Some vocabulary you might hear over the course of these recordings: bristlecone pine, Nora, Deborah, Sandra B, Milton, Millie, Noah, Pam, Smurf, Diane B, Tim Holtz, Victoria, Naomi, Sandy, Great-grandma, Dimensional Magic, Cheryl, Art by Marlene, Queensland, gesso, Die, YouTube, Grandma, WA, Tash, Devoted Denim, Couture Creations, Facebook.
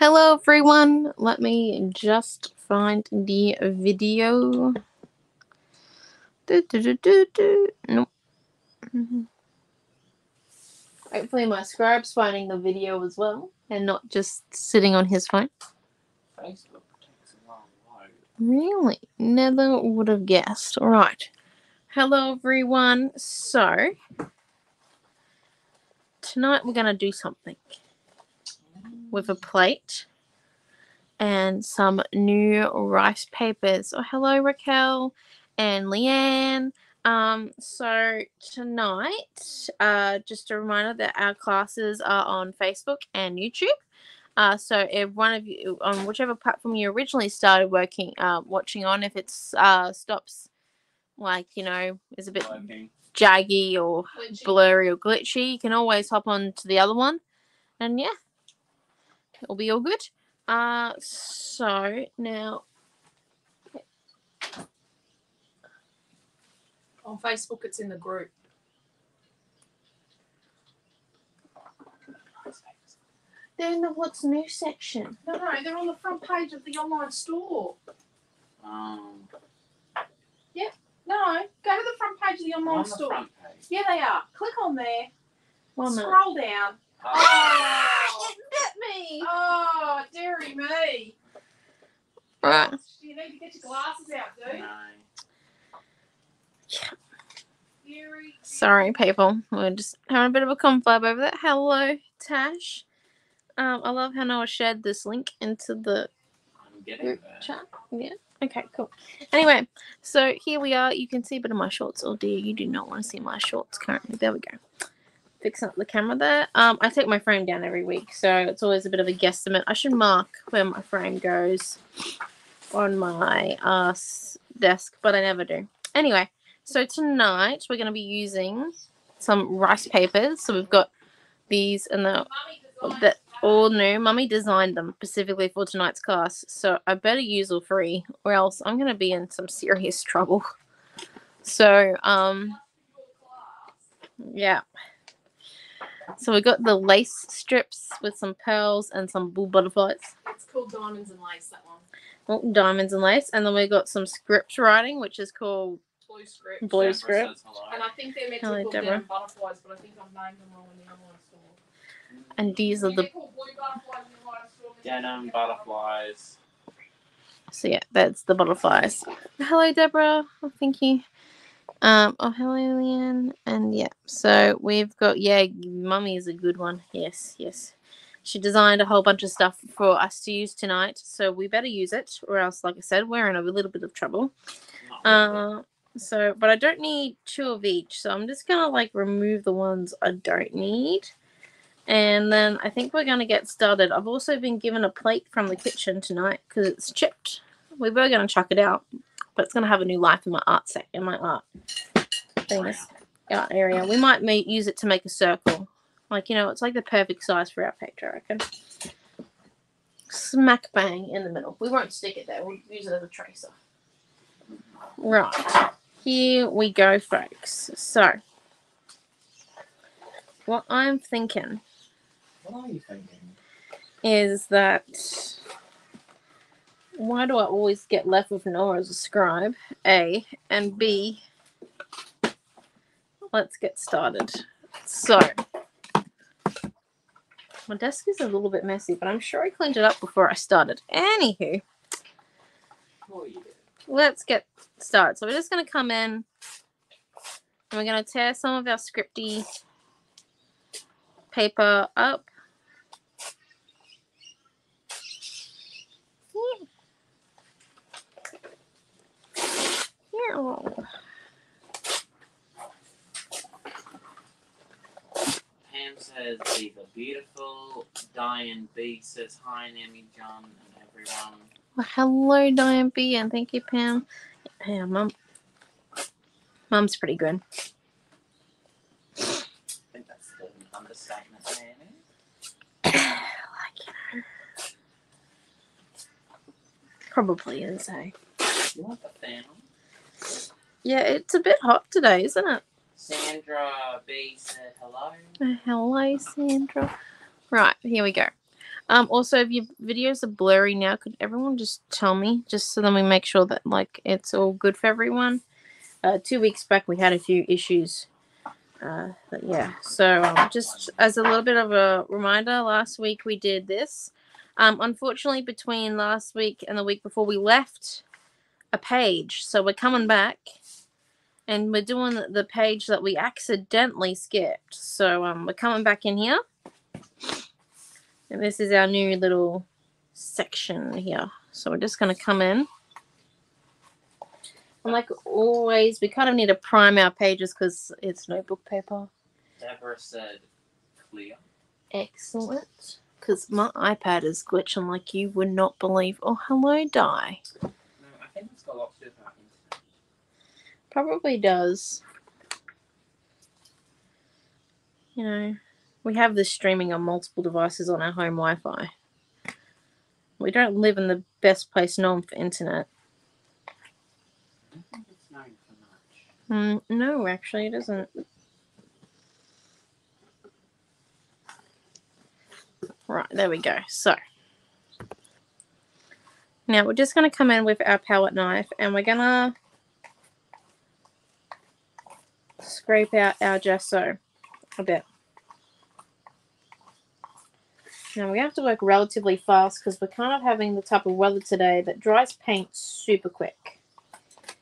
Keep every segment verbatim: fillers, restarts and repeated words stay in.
Hello everyone, let me just find the video. Do, do, do, do, do. Nope. Mm-hmm. Hopefully my scribe's finding the video as well and not just sitting on his phone. Facebook takes a long load. Really? Never would have guessed. Alright. Hello everyone. So tonight we're going to do something with a plate and some new rice papers. Oh, hello Raquel and Leanne. Um, so tonight, uh, just a reminder that our classes are on Facebook and YouTube. Uh, so if one of you, on whichever platform you originally started working, uh, watching on, if it's, uh, stops, like, you know, is a bit jaggy or glitchy, blurry or glitchy, you can always hop on to the other one and yeah, it'll be all good. Uh, so now on Facebook, it's in the group. They're in the What's New section. No, no, they're on the front page of the online store. Um. Yep. No, go to the front page of the online on the store. Front page. Yeah, they are. Click on there. One Scroll minute. down. Oh. Ah, it bit me. Oh, dearie me. Right. You need to get your glasses out, dude. No. Yeah. Deary, sorry, people. We're just having a bit of a confab over that. Hello, Tash. Um, I love how Noah shared this link into the I'm getting chat. Yeah. Okay, cool. Anyway, so here we are. You can see a bit of my shorts. Oh, dear, you do not want to see my shorts currently. There we go. Fixing up the camera there. Um, I take my frame down every week, so it's always a bit of a guesstimate. I should mark where my frame goes on my uh, desk, but I never do. Anyway, so tonight we're going to be using some rice papers. So we've got these and the, the all new. Mummy designed them specifically for tonight's class, so I better use all three or else I'm going to be in some serious trouble. So, um, yeah. So we got the lace strips with some pearls and some blue butterflies. It's called Diamonds and Lace, that one. Oh, Diamonds and Lace. And then we got some script writing, which is called Blue Script. Blue Deborah Script. And I think they're meant to be called Deborah. Butterflies, but I think I've named them wrong in the online store. And these are the blue butterflies in the right store. Denim butterflies. So yeah, that's the butterflies. Hello, Deborah. Oh, thank you. Um, oh, hello, Leanne. And yeah, so we've got, yeah, Mummy is a good one. Yes, yes. She designed a whole bunch of stuff for us to use tonight, so we better use it, or else, like I said, we're in a little bit of trouble. Uh, so, but I don't need two of each, so I'm just going to, like, remove the ones I don't need. And then I think we're going to get started. I've also been given a plate from the kitchen tonight because it's chipped. We were going to chuck it out, but it's going to have a new life in my art set, in my art things, art area. We might make, use it to make a circle. Like, you know, it's like the perfect size for our picture, I reckon. Smack bang in the middle. We won't stick it there. We'll use it as a tracer. Right. Here we go, folks. So, what I'm thinking... What are you thinking? Is that... Why do I always get left with Nora as a scribe? A. And B, let's get started. So, my desk is a little bit messy, but I'm sure I cleaned it up before I started. Anywho, let's get started. So, we're just going to come in and we're going to tear some of our scripty paper up. Yeah. Pam says these are beautiful. Diane B says hi, Nanny, John, and everyone. Well, hello, Diane B, and thank you, Pam. Yeah, Mum. Mum's pretty good. I think that's an understatement, Nanny. Like, you know. Probably is, eh? You want the fan on? Yeah, it's a bit hot today, isn't it? Sandra B said hello. Hello, Sandra. Right, here we go. Um, also, if your videos are blurry now, could everyone just tell me, just so then we make sure that, like, it's all good for everyone? Uh, two weeks back, we had a few issues. Uh, but yeah, so um, just as a little bit of a reminder, last week we did this. Um, unfortunately, between last week and the week before, we left a page. So we're coming back, and we're doing the page that we accidentally skipped. So um, we're coming back in here. And this is our new little section here. So we're just going to come in. And like always, we kind of need to prime our pages because it's notebook paper. Deborah said clear. Excellent. Because my iPad is glitching like you would not believe. Oh, hello, Di. No, I think it's got lots of things. Probably does. You know. We have this streaming on multiple devices on our home Wi-Fi. We don't live in the best place known for internet. I don't think it's known for much. Mm, no, actually, it isn't. Right, there we go. So, now we're just going to come in with our palette knife, and we're going to scrape out our gesso a bit. Now, we have to work relatively fast because we're kind of having the type of weather today that dries paint super quick.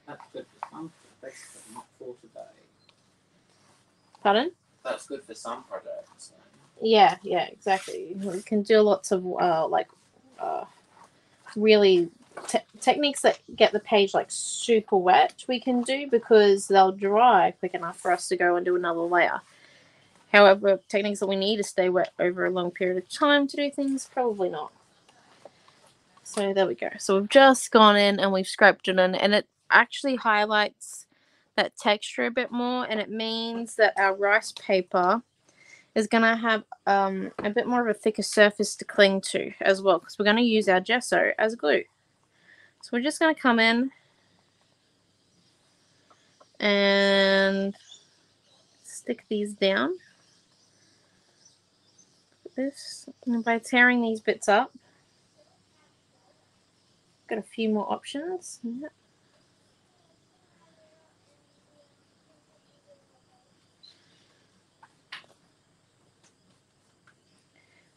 That's good for some products, but not for today. Pardon? That's good for some products. Yeah, yeah, exactly. We can do lots of, uh, like, uh, really te techniques that get the page, like, super wet we can do because they'll dry quick enough for us to go and do another layer. However, techniques that we need to stay wet over a long period of time to do things, probably not. So there we go. So we've just gone in and we've scraped it in, and it actually highlights that texture a bit more, and it means that our rice paper is going to have um, a bit more of a thicker surface to cling to as well, because we're going to use our gesso as glue. So we're just going to come in and stick these down. This, and by tearing these bits up, got a few more options. Yep.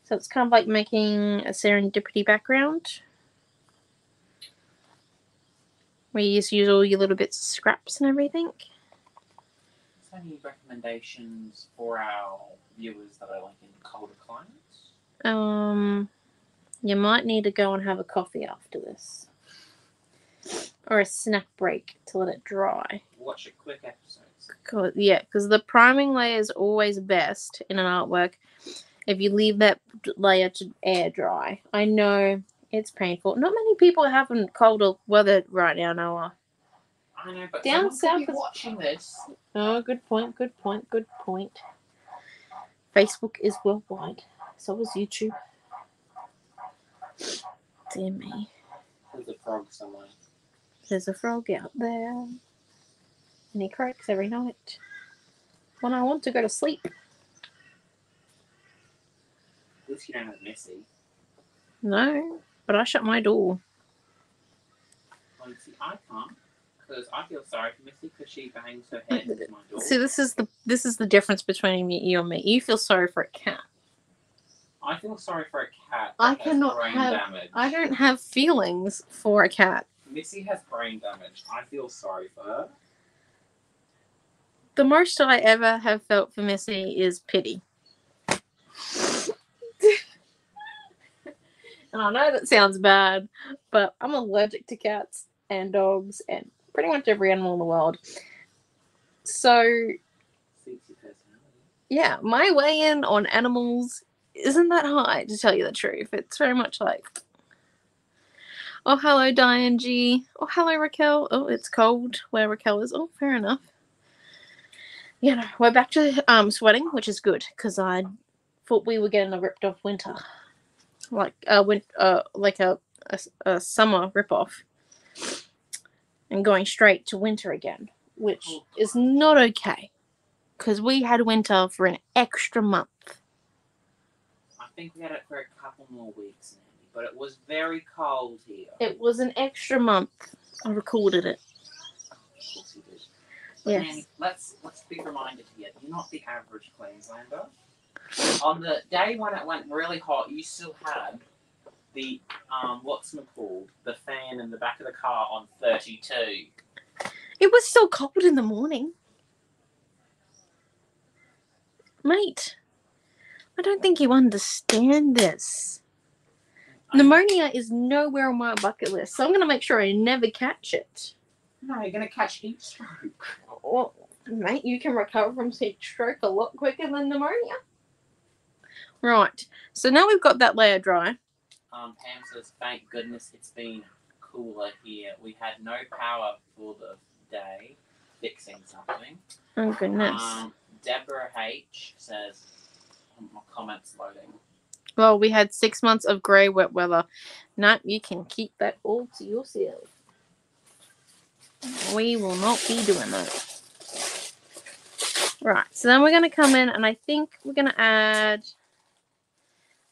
So it's kind of like making a serendipity background where you just use all your little bits of scraps and everything. Any recommendations for our viewers that are like in colder climates? Um, you might need to go and have a coffee after this, or a snack break to let it dry. Watch a quick episode. Cause, yeah, because the priming layer is always best in an artwork if you leave that layer to air dry. I know it's painful. Not many people are having colder weather right now, Noah. I know, but down south is watching this. Oh, good point, good point, good point. Facebook is worldwide. So is YouTube. Dear me. There's a frog somewhere. There's a frog out there. And he croaks every night when I want to go to sleep. At least you don't have messy. No, but I shut my door. Well, see, I can't. Because I feel sorry for Missy because she bangs her head into my door. See, this is the this is the difference between you and me. You feel sorry for a cat. I feel sorry for a cat. I cannot brain have. Damage. I don't have feelings for a cat. Missy has brain damage. I feel sorry for her. The most I ever have felt for Missy is pity. And I know that sounds bad, but I'm allergic to cats and dogs and pretty much every animal in the world. So, yeah, my weigh-in on animals isn't that high, to tell you the truth. It's very much like, oh, hello, Diane G. Oh, hello, Raquel. Oh, it's cold where Raquel is. Oh, fair enough. Yeah, no, we're back to um, sweating, which is good, because I thought we were getting a ripped-off winter, like, uh, win uh, like a, a, a summer rip-off. And going straight to winter again, which is not okay, because we had winter for an extra month. I think we had it for a couple more weeks, Nanny, but it was very cold here. It was an extra month. I recorded it. Oh, of course you did. But yes. Nanny, let's, let's be reminded here, you're not the average Queenslander. On the day when it went really hot, you still had the, um, what's it called, the fan in the back of the car on thirty-two. It was so cold in the morning. Mate, I don't think you understand this. Pneumonia is nowhere on my bucket list, so I'm going to make sure I never catch it. No, you're going to catch heat stroke. Well, mate, you can recover from heat stroke a lot quicker than pneumonia. Right, so now we've got that layer dry. Um, Pam says, thank goodness it's been cooler here. We had no power for the day, fixing something. Oh, goodness. Um, Deborah H says, oh, my comment's loading. Well, we had six months of grey, wet weather. No, you can keep that all to yourself. We will not be doing that. Right, so then we're going to come in, and I think we're going to add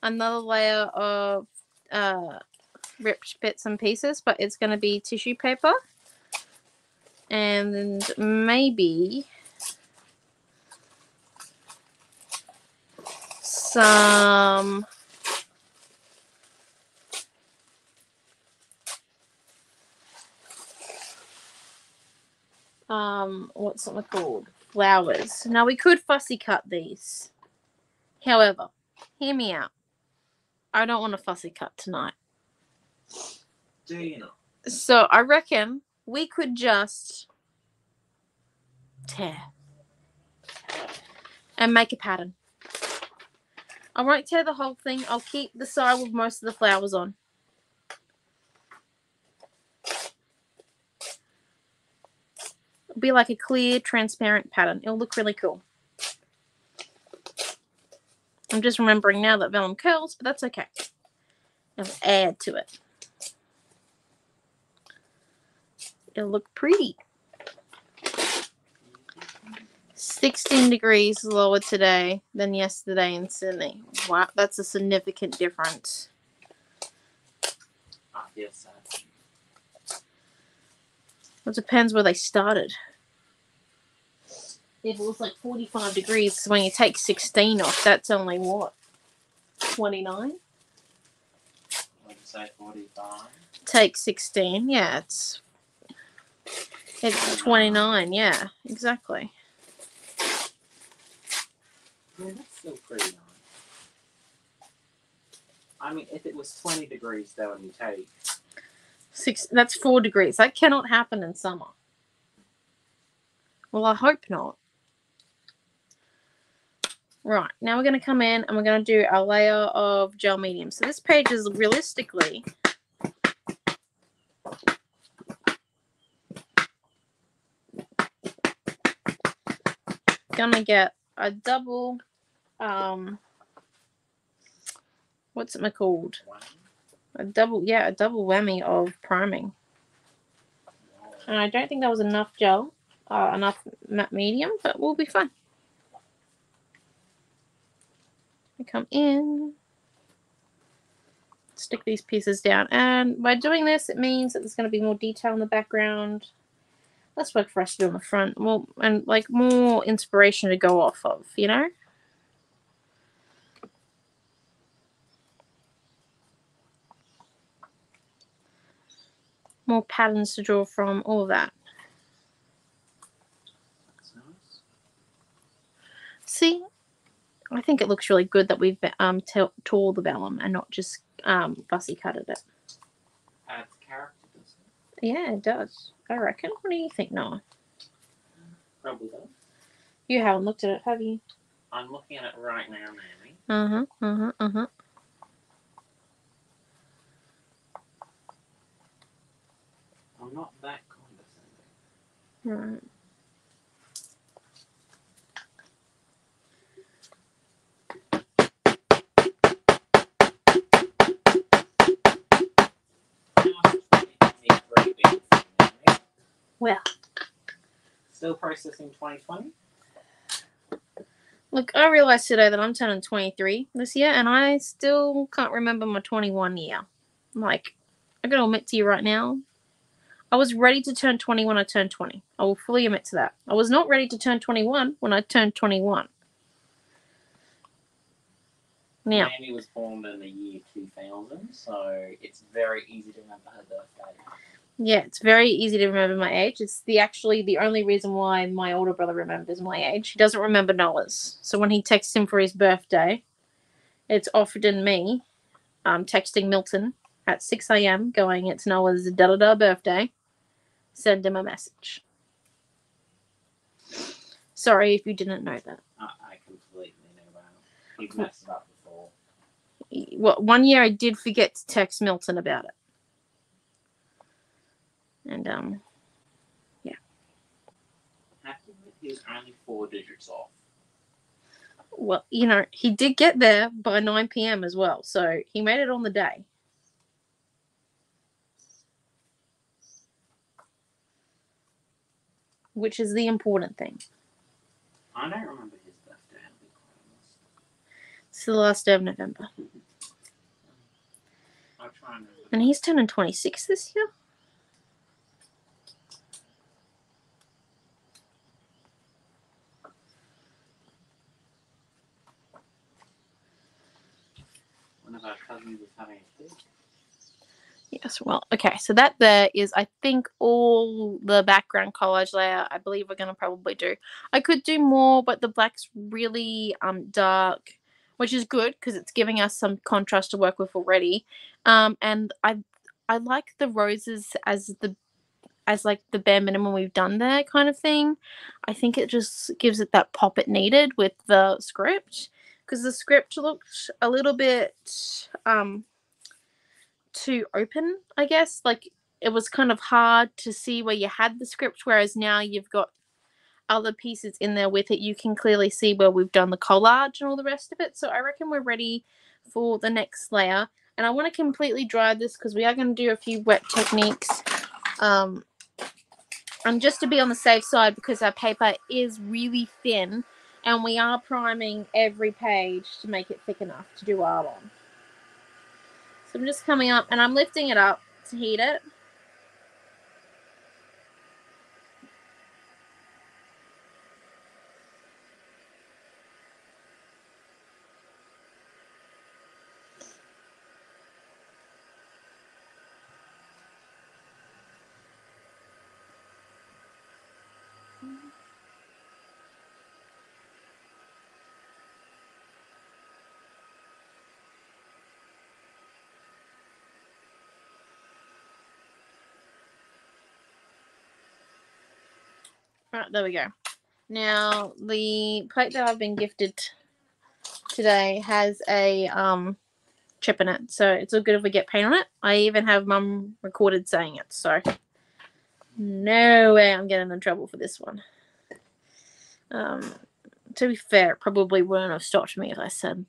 another layer of uh, ripped bits and pieces, but it's going to be tissue paper. And maybe some um, what's it called? Flowers. Now, we could fussy cut these. However, hear me out. I don't want to fussy cut tonight. Do you not? So, I reckon we could just tear and make a pattern. I won't tear the whole thing. I'll keep the side with most of the flowers on. It'll be like a clear, transparent pattern. It'll look really cool. I'm just remembering now that vellum curls, but that's okay. I'll add to it. It'll look pretty. sixteen degrees lower today than yesterday in Sydney. Wow, that's a significant difference. I feel sad. It depends where they started. If it was like forty-five degrees, so when you take sixteen off, that's only what? twenty-nine? I'd say forty-five. Take sixteen, yeah, it's it's twenty-nine, yeah, exactly. Yeah, that's still pretty nice. I mean, if it was twenty degrees, though, and you take six, that's four degrees. That cannot happen in summer. Well, I hope not. Right, now we're going to come in and we're going to do a layer of gel medium. So this page is realistically going to get a double, um, what's it called? A double, yeah, a double whammy of priming. And I don't think that was enough gel, uh, enough matte medium, but we'll be fine. I come in, stick these pieces down, and by doing this, it means that there's going to be more detail in the background. Less work for us to do on the front, well, and like more inspiration to go off of, you know. More patterns to draw from, all of that. That's nice. See, I think it looks really good that we've um tore the vellum and not just um fussy cutted it. Adds character, doesn't it? Yeah, it does. I reckon. What do you think, Noah? Probably does. You haven't looked at it, have you? I'm looking at it right now, Nanny. Uh huh. Uh huh. Uh huh. I'm not that condescending. Right. Well, still processing twenty twenty. Look, I realized today that I'm turning twenty-three this year, and I still can't remember my twenty-one year. I'm like, I'm going to admit to you right now, I was ready to turn twenty when I turned twenty. I will fully admit to that. I was not ready to turn twenty-one when I turned twenty-one. Now, Naomi was born in the year two thousand, so it's very easy to remember her birthday. Yeah, it's very easy to remember my age. It's the actually the only reason why my older brother remembers my age. He doesn't remember Noah's. So when he texts him for his birthday, it's often me um, texting Milton at six a m going, it's Noah's da-da-da birthday. Send him a message. Sorry if you didn't know that. Uh, I completely know that. He's messed up before. Well, one year I did forget to text Milton about it. And, um, yeah. Happy is only four digits off. Well, you know, he did get there by nine p m as well, so he made it on the day. Which is the important thing. I don't remember his birthday. It's the last day of November. I'll try and remember. And he's turning twenty-six this year? Our cousins is having a kid. Yes, well, okay, so that there is, I think, all the background collage layer I believe we're going to probably do. I could do more, but the black's really um dark, which is good because it's giving us some contrast to work with already. Um, and I I like the roses as the as like the bare minimum we've done there kind of thing. I think it just gives it that pop it needed with the script. Because the script looked a little bit um, too open, I guess. Like, it was kind of hard to see where you had the script, whereas now you've got other pieces in there with it. You can clearly see where we've done the collage and all the rest of it. So I reckon we're ready for the next layer. And I want to completely dry this because we are going to do a few wet techniques. Um, and just to be on the safe side, because our paper is really thin, and we are priming every page to make it thick enough to do art on. So I'm just coming up and I'm lifting it up to heat it. Right, there we go. Now, the plate that I've been gifted today has a um, chip in it, so it's all good if we get paint on it. I even have Mum recorded saying it, so no way I'm getting in trouble for this one. Um, to be fair, it probably wouldn't have stopped me if I said,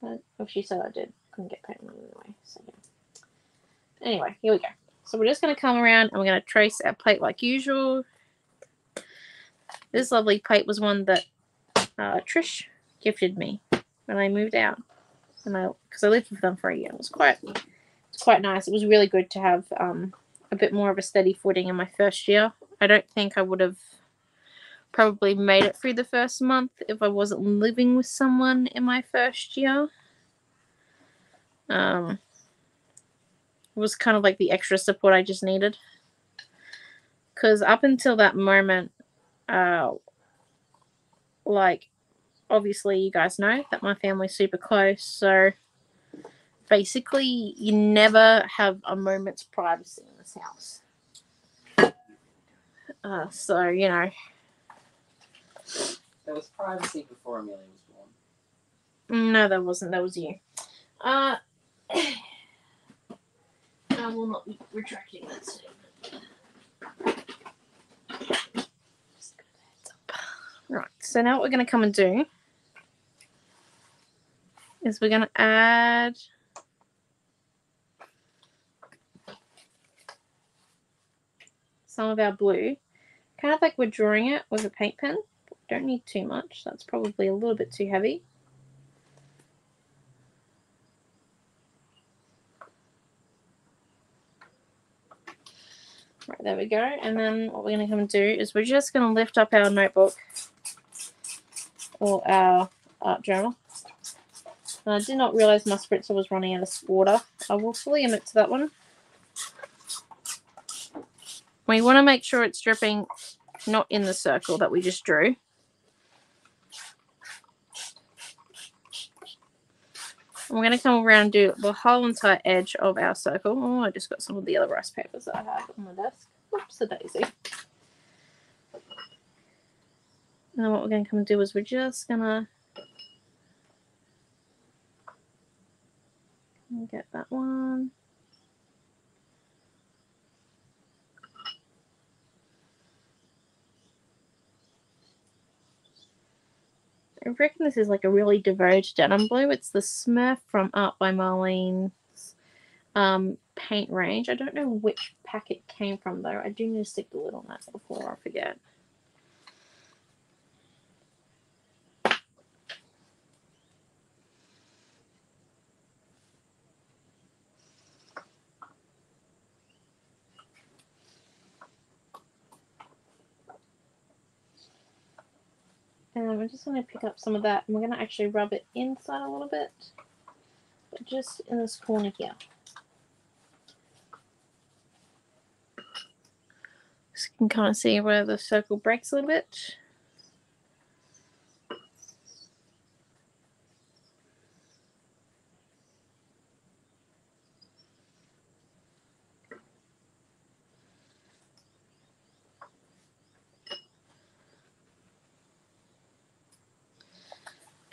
but if she said I did, couldn't get paint on it anyway. So yeah. Anyway, here we go. So we're just going to come around and we're going to trace our plate like usual. This lovely plate was one that uh, Trish gifted me when I moved out, and I because I lived with them for a year. It was quite, it's quite nice. It was really good to have um, a bit more of a steady footing in my first year. I don't think I would have probably made it through the first month if I wasn't living with someone in my first year. Um, it was kind of like the extra support I just needed, because up until that moment. Uh, like, obviously you guys know that my family's super close, so basically you never have a moment's privacy in this house. Uh, so, you know. There was privacy before Amelia was born. No, there wasn't. That was you. Uh, I will not be retracting that statement. Right, so now what we're going to come and do is we're going to add some of our blue, kind of like we're drawing it with a paint pen, Don't need too much. That's probably a little bit too heavy. Right, there we go. And then what we're going to come and do is we're just going to lift up our notebook or our art journal. And I did not realize my spritzer was running out of water. I will fully admit to that one. We want to make sure it's dripping not in the circle that we just drew. And we're going to come around and do the whole entire edge of our circle. Oh, I just got some of the other rice papers that I have on my desk. Oops, a daisy. And then what we're going to come and do is we're just going to get that one. I reckon this is like a really diverged denim blue. It's the Smurf from Art by Marlene's um, paint range. I don't know which pack it came from, though. I do need to stick the lid on that before I forget. And we're just going to pick up some of that, and we're going to actually rub it inside a little bit, but just in this corner here. So you can kind of see where the circle breaks a little bit.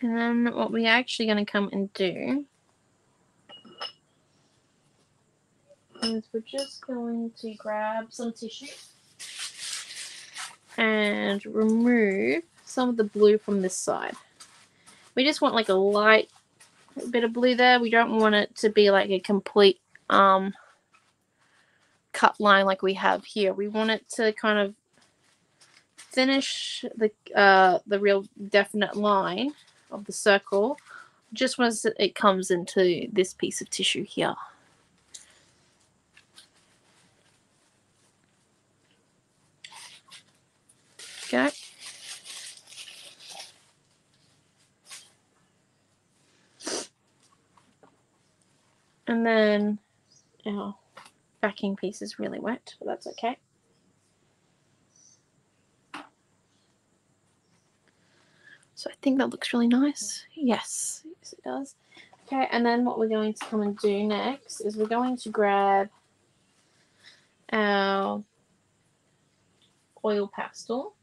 And then what we're actually going to come and do is we're just going to grab some tissue and remove some of the blue from this side. We just want like a light bit of blue there. We don't want it to be like a complete um, cut line like we have here. We want it to kind of finish the uh, the real definite line of the circle just once it comes into this piece of tissue here. Okay. And then our backing piece is really wet, but that's okay. So I think that looks really nice. Yes, yes it does. Okay, and then what we're going to come and do next is we're going to grab our oil pastel.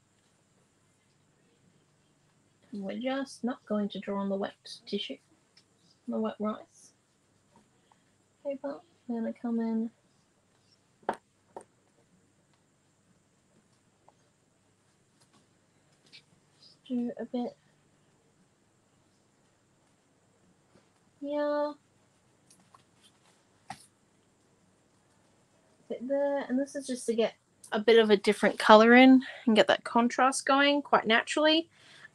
And we're just not going to draw on the wet tissue, the wet rice paper. We're going to come in. Do a bit. Yeah, bit there, and this is just to get a bit of a different color in and get that contrast going quite naturally.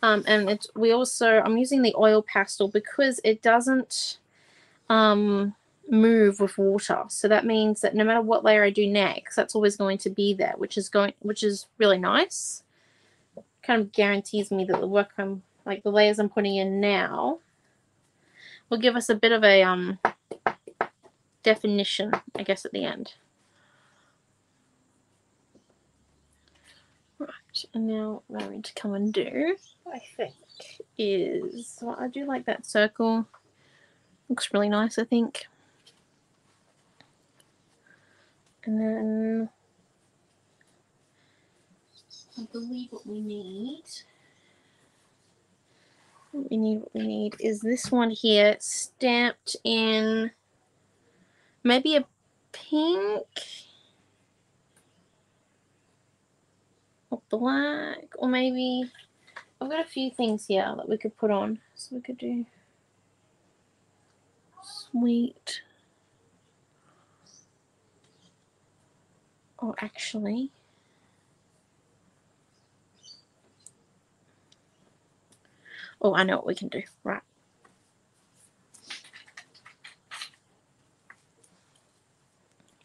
Um, and it's we also I'm using the oil pastel because it doesn't um, move with water, so that means that no matter what layer I do next, that's always going to be there, which is going which is really nice. Kind of guarantees me that the work I'm like the layers I'm putting in now will give us a bit of a um, definition, I guess, at the end. Right, and now what I'm going to come and do, I think, is, well, I do like that circle. Looks really nice, I think. And then I believe what we need. We need what we need is this one here, stamped in maybe a pink or black, or maybe I've got a few things here that we could put on. So we could do sweet. Oh, actually, Oh, I know what we can do. Right.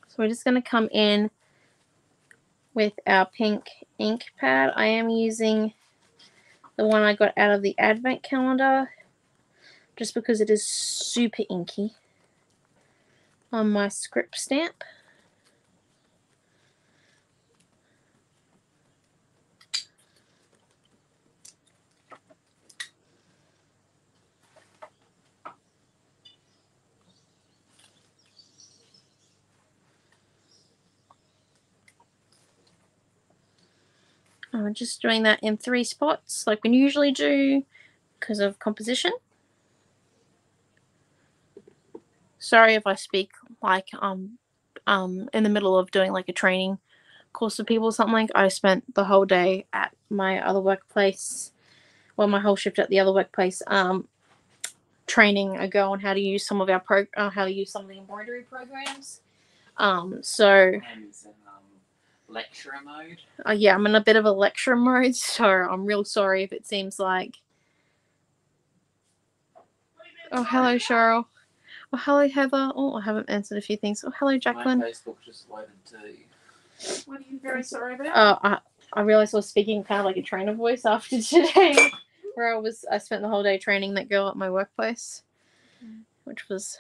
So we're just going to come in with our pink ink pad. I am using the one I got out of the advent calendar, just because it is super inky on my script stamp. I'm just doing that in three spots like we usually do because of composition. Sorry if I speak like um um in the middle of doing like a training course for people or something. I spent the whole day at my other workplace, well, my whole shift at the other workplace, um training a girl on how to use some of our pro uh, how to use some of the embroidery programs. Um, so. Lecturer mode. Oh yeah, I'm in a bit of a lecturer mode, so I'm real sorry if it seems like. Oh hello Cheryl. Oh hello Heather. Oh, I haven't answered a few things. Oh hello Jacqueline. My Facebook just loaded too. What are you very sorry about? Oh, I I realised I was speaking kind of like a trainer voice after today, where I was I spent the whole day training that girl at my workplace, mm. which was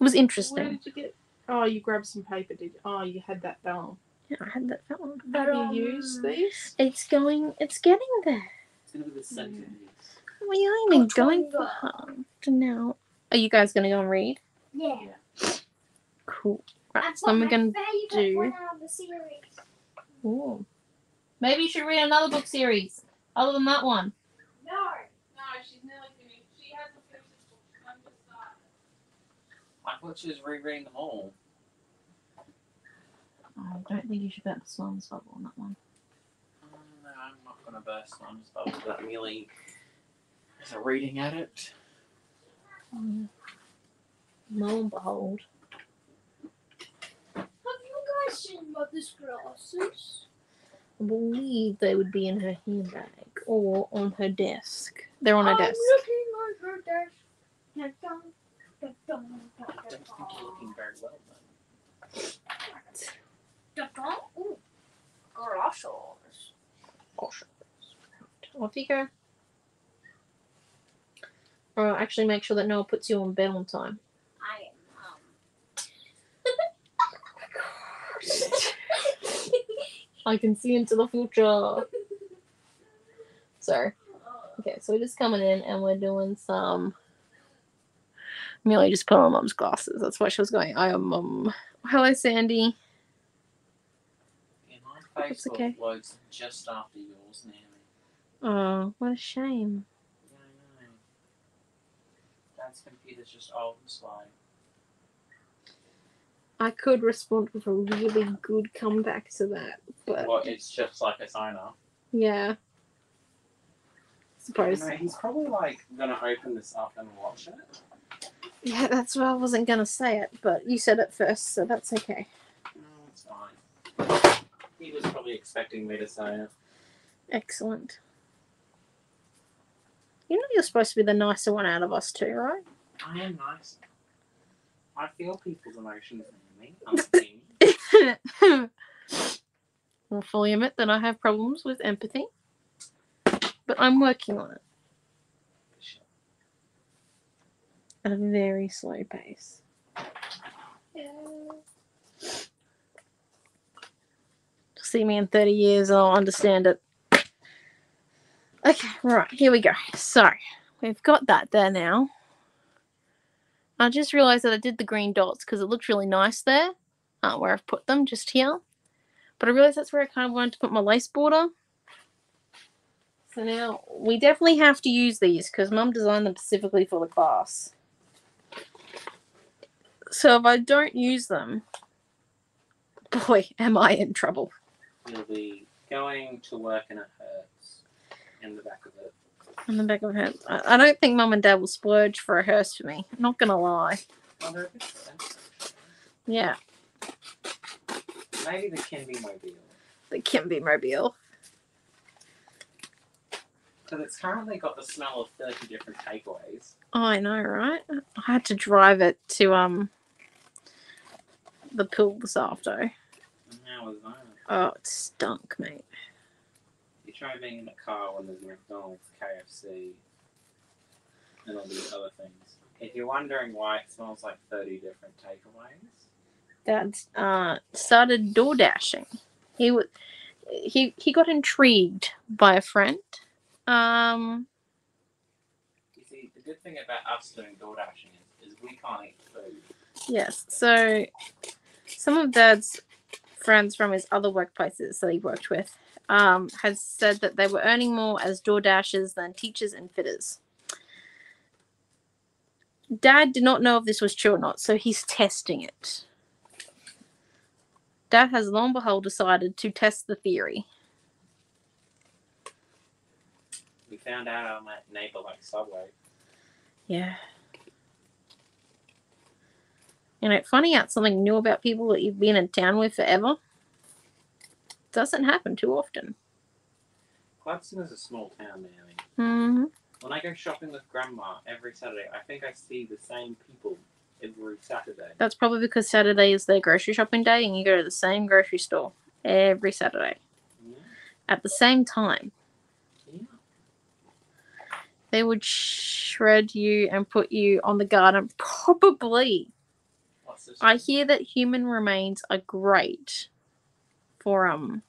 was interesting. Where did you get? Oh, you grabbed some paper, did you? Oh, you had that down. Yeah, I had that one. Have um, you used these? It's going, it's getting there. It's going to be the second use. Well, you ain't even going for to now. Are you guys going to go and read? Yeah. Cool. Right, so I'm going to do. One of the series. Ooh. Maybe you should read another book series other than that one. No. No, she's nearly finished. She has the first book. I'm just started. I thought she was rereading them all. I don't think you should burn the slime's bubble on that one. Um, no, I'm not going to burn slime's bubble. That really is a reading at it. Mm. Lo and behold. Have you guys seen Mother's glasses? I believe they would be in her handbag or on her desk. They're on her I'm desk. I'm looking on her desk. I don't think you're looking very well, though. Ooh. Glasses. Glasses. Off you go. Or actually make sure that Noah puts you on bed on time. I am. Um... I can see into the future. Sorry. Okay, so we're just coming in and we're doing some. Millie just put on Mum's glasses. That's why she was going. I am Mum. Hello, Sandy. That's okay. Loads just after yours, Naomi. Oh, what a shame. Yeah, I know. Dad's computer's just old and slow. I could respond with a really good comeback to that, but. Well, it's just like a sign off. Yeah. Suppose. Anyway, he's probably like gonna open this up and watch it. Yeah, that's why I wasn't gonna say it, but you said it first, so that's okay. No, it's fine. He was probably expecting me to say it. Excellent. You know you're supposed to be the nicer one out of us too, right? I am nice. I feel people's emotions in me. I'm a thing. I'll fully admit that I have problems with empathy, but I'm working on it. At a very slow pace. Yeah. See me in thirty years and I'll understand it. Okay, right, here we go. So we've got that there now. I just realized that I did the green dots because it looked really nice there, uh, where I've put them just here, but I realized that's where I kind of wanted to put my lace border. So now we definitely have to use these because Mum designed them specifically for the class, so if I don't use them, boy am I in trouble. You'll be going to work and it hurts in the back of it. In the back of her. I don't think Mum and Dad will splurge for a hearse for me. Not gonna lie. Wonder if it's there. Yeah. Maybe the Kimby Mobile. The Kimby Mobile. because it's currently got the smell of thirty different takeaways. Oh, I know, right? I had to drive it to um the pool this afternoon. How was that? Oh, it stunk, mate. You try being in a car when there's McDonald's, K F C, and all these other things. If you're wondering why it smells like thirty different takeaways, Dad uh, started DoorDashing. He was he he got intrigued by a friend. Um, you see, the good thing about us doing DoorDashing is, is we can't eat food. Yes, so some of Dad's friends from his other workplaces that he worked with um, has said that they were earning more as DoorDashers than teachers and fitters. Dad did not know if this was true or not, so he's testing it. Dad has long before decided to test the theory. We found out our neighbour likes Subway. Yeah. You know, finding out something new about people that you've been in town with forever doesn't happen too often. Clarkson is a small town, Naomi. Mm-hmm. When I go shopping with Grandma every Saturday, I think I see the same people every Saturday. That's probably because Saturday is their grocery shopping day and you go to the same grocery store every Saturday. Yeah. At the same time. Yeah. They would shred you and put you on the garden, probably. I hear that human remains are great for um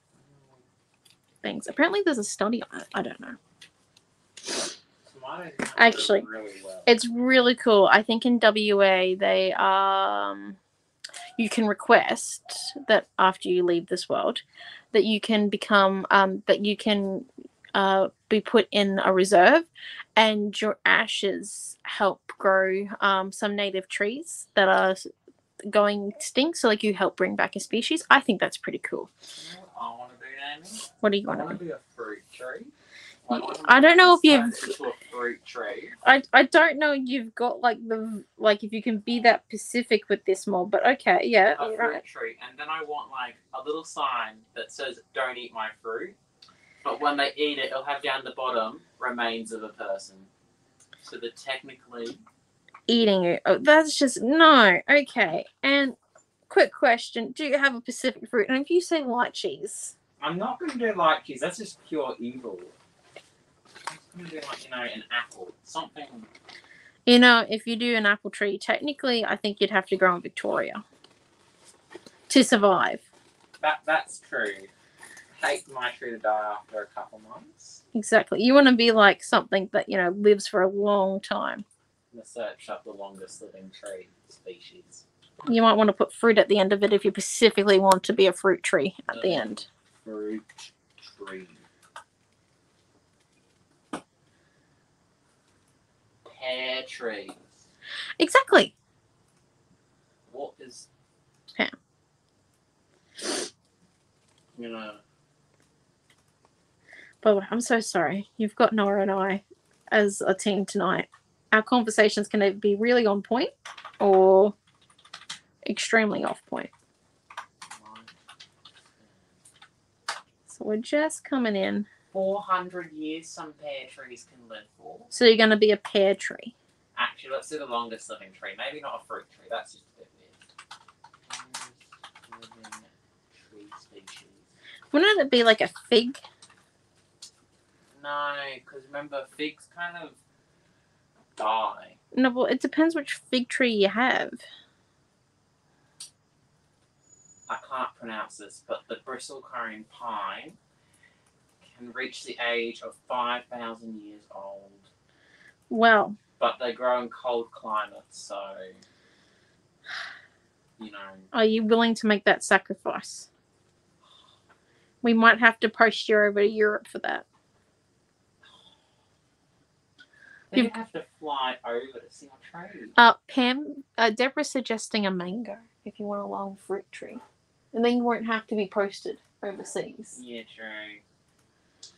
things. Apparently there's a study on it. I don't know. Actually, really well. It's really cool. I think in W A they um you can request that after you leave this world that you can become um that you can uh be put in a reserve and your ashes help grow um some native trees that are going extinct, so like you help bring back a species. I think that's pretty cool. You know what I want to be, Amy? What do you want to be? I want to be a fruit tree. I, you, I don't know if you've. A fruit tree. I I don't know. You've got like the like if you can be that specific with this mob, but okay, yeah, a all fruit right. tree, and then I want like a little sign that says "Don't eat my fruit," but when they eat it, it'll have down the bottom remains of a person. So they're technically eating it. Oh, that's just no. Okay. And quick question: do you have a Pacific fruit? And if you say light cheese, I'm not going to do light cheese. That's just pure evil. I'm going to do like you know an apple, something. You know, if you do an apple tree, technically, I think you'd have to grow in Victoria to survive. That that's true. Take my tree to die after a couple months. Exactly. You want to be like something that you know lives for a long time. To search up the longest living tree species. You might want to put fruit at the end of it if you specifically want to be a fruit tree at the, the end. Fruit tree. Pear trees. Exactly. What is Pam? You know. But I'm so sorry. You've got Nora and I as a team tonight. Our conversations can be really on point or extremely off point. So we're just coming in. four hundred years some pear trees can live for. So you're going to be a pear tree. Actually, let's do the longest living tree. Maybe not a fruit tree. That's just a bit weird. Longest living tree species. Wouldn't it be like a fig? No, because remember, figs kind of die. No, well, it depends which fig tree you have. I can't pronounce this, but the bristle-cone pine can reach the age of five thousand years old. Well. But they grow in cold climates, so, you know. Are you willing to make that sacrifice? We might have to post you over to Europe for that. You have to fly over to see my tree. Uh, Pam, uh, Deborah's suggesting a mango if you want a long fruit tree. And then you won't have to be posted overseas. Yeah, true.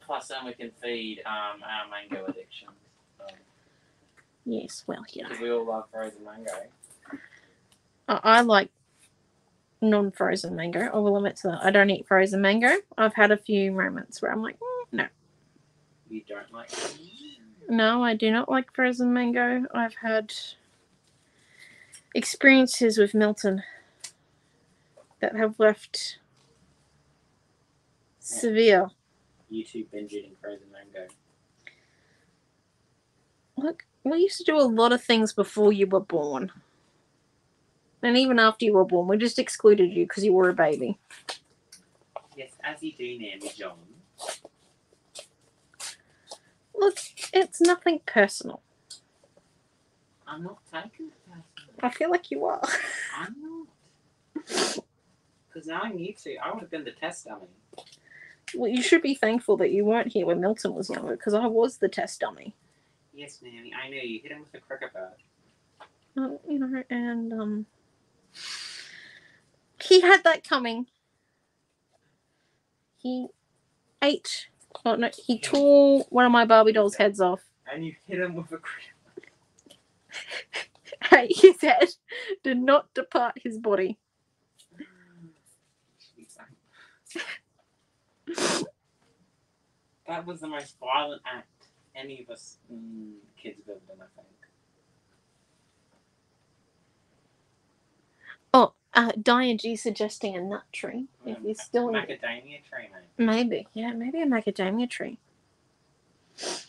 Plus, then we can feed um, our mango addictions. So. Yes, well, yeah. Because we all love frozen mango. Uh, I like non-frozen mango. I will admit to that. I don't eat frozen mango. I've had a few moments where I'm like, mm, no. you don't like frozen mango? No, I do not like frozen mango. I've had experiences with Milton that have left yeah. severe. YouTube binge eating frozen mango. Look, we used to do a lot of things before you were born. And even after you were born, we just excluded you because you were a baby. Yes, as you do, Nanny John. Look, it's nothing personal. I'm not taking it personal. I feel like you are. I'm not. Because now I'm YouTube. I would have been the test dummy. Well, you should be thankful that you weren't here when Milton was younger, because I was the test dummy. Yes, Nanny, I know. You hit him with a cricket bat. Oh, you know, and um, he had that coming. He ate, oh no, he tore one of my Barbie doll's heads off. And you hit him with a cricket. His head did not depart his body. That was the most violent act any of us mm, kids have ever done, I think. Oh, uh, Diane G suggesting a nut tree. If you're still macadamia tree, mate. Maybe, yeah, maybe a macadamia tree.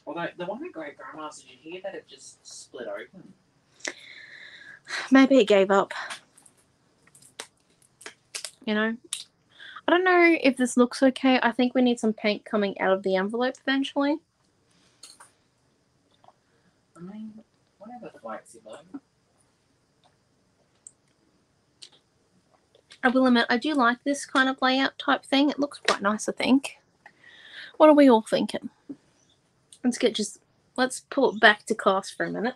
Although the one at Great Grandma's, did you hear that it just split open? Maybe it gave up. You know, I don't know if this looks okay. I think we need some paint coming out of the envelope eventually. I mean, whatever flights you like. I will admit, I do like this kind of layout type thing. It looks quite nice, I think. What are we all thinking? Let's get just, let's pull it back to class for a minute.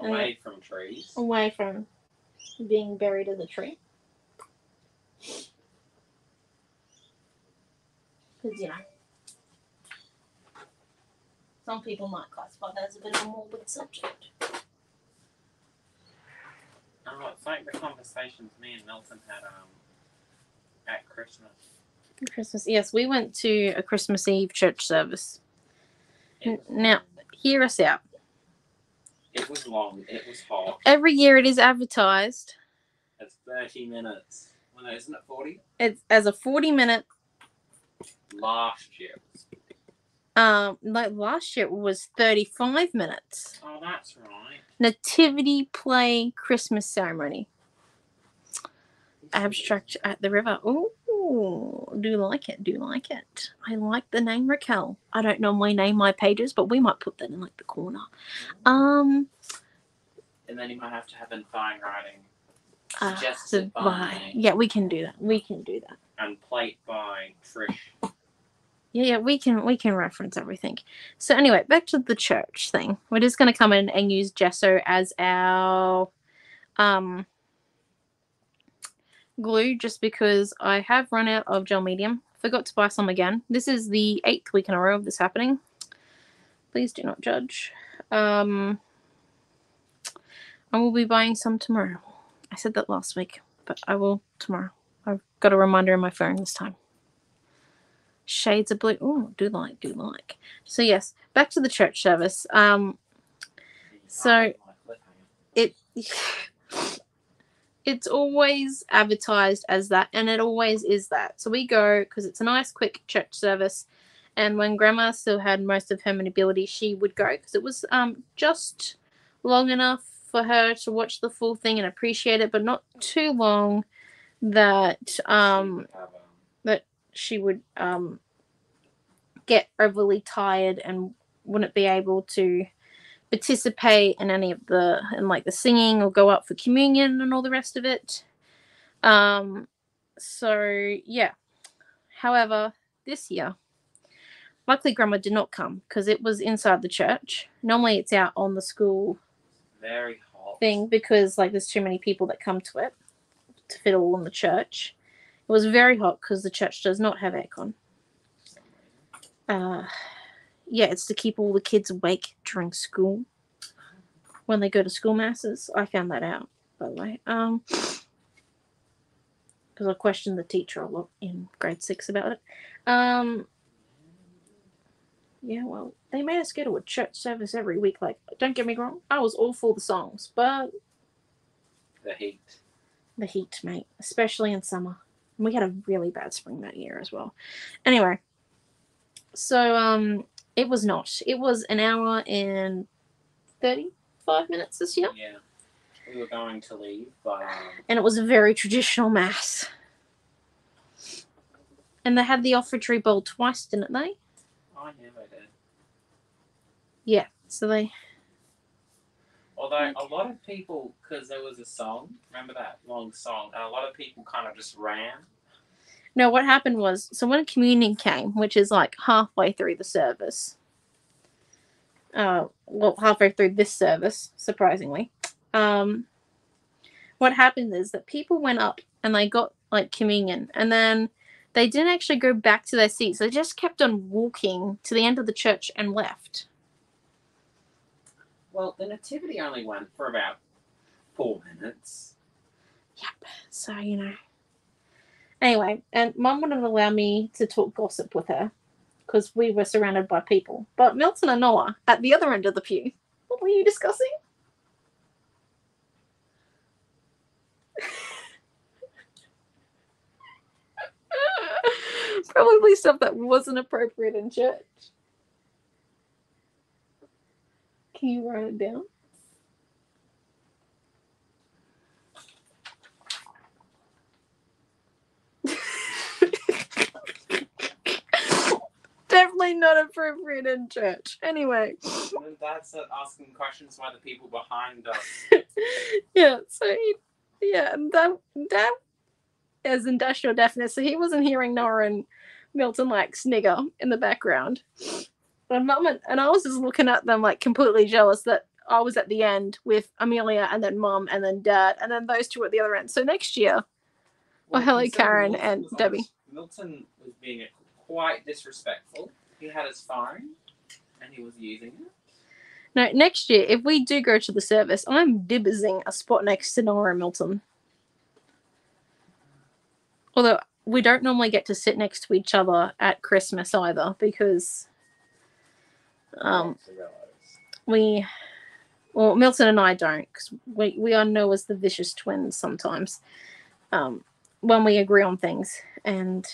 Away uh, from trees. Away from being buried in the tree. Because, you know, some people might classify that as a bit of a morbid subject. Oh, it's like the conversations me and Milton had um at Christmas. Christmas, yes, we went to a Christmas Eve church service. N- now, hear us out. It was long. It was hot. Every year, it is advertised. It's thirty minutes. Well, no, isn't it forty? It's as a forty-minute. Last year. Um, like last year it was thirty-five minutes. Oh, that's right. Nativity play Christmas ceremony. Abstract at the river. Ooh, do like it, do like it. I like the name Raquel. I don't normally name my pages, but we might put that in like the corner. Um, and then you might have to have in fine writing. Suggested uh, by. by. Yeah, we can do that. We can do that. And plate by Trish. Yeah, yeah, we can we can reference everything. So anyway, back to the church thing. We're just going to come in and use gesso as our um, glue, just because I have run out of gel medium. Forgot to buy some again. This is the eighth week in a row of this happening. Please do not judge. Um, I will be buying some tomorrow. I said that last week, but I will tomorrow. I've got a reminder in my phone this time. Shades of blue. Oh, do like, do like. So yes, back to the church service. Um, so it it's always advertised as that, and it always is that. So we go because it's a nice, quick church service. And when Grandma still had most of her mobility, she would go because it was um just long enough for her to watch the full thing and appreciate it, but not too long that um that. she would um, get overly tired and wouldn't be able to participate in any of the, in like the singing or go up for communion and all the rest of it. Um, so, yeah. However, this year, luckily Grandma did not come because it was inside the church. Normally it's out on the school Very hot. thing because like there's too many people that come to it to fit all in the church. It was very hot because the church does not have aircon. Uh, yeah, it's to keep all the kids awake during school when they go to school masses. I found that out, by the way, um, because I questioned the teacher a lot in grade six about it. Um, Yeah, well, they made us go to a church service every week. Like, don't get me wrong, I was all for the songs, but... The heat. The heat, mate. Especially in summer. And we had a really bad spring that year as well. Anyway. So, um, it was not. It was an hour and thirty-five minutes this year. Yeah. We were going to leave, but... Um... And it was a very traditional mass. And they had the offertory bowl twice, didn't they? I never did. Yeah, so they... Although a lot of people, because there was a song, remember that long song, and a lot of people kind of just ran. No, what happened was, so when communion came, which is like halfway through the service, uh, well, halfway through this service, surprisingly, um, what happened is that people went up and they got, like, communion, and then... They didn't actually go back to their seats. They just kept on walking to the end of the church and left. Well, the nativity only went for about four minutes. Yep. So, you know. Anyway, and Mum wouldn't allow me to talk gossip with her because we were surrounded by people. But Milton and Noah, at the other end of the pew, what were you discussing? Probably stuff that wasn't appropriate in church. Can you write it down? Definitely not appropriate in church. Anyway. And that's asking questions by the people behind us. Yeah, so he, yeah, and that, that is industrial deafness, so he wasn't hearing Nora and Milton, like, snigger in the background. And Mum and, and I was just looking at them, like, completely jealous that I was at the end with Amelia and then Mum and then Dad and then those two at the other end. So next year, well, well hello, Karen Milton and Debbie. Honest, Milton was being quite disrespectful. He had his phone and he was using it. No, next year, if we do go to the service, I'm dibbing a spot next to Nora and Milton. Although... We don't normally get to sit next to each other at Christmas either because um, we, well, Milton and I don't because we, we are known as the vicious twins sometimes um, when we agree on things. And,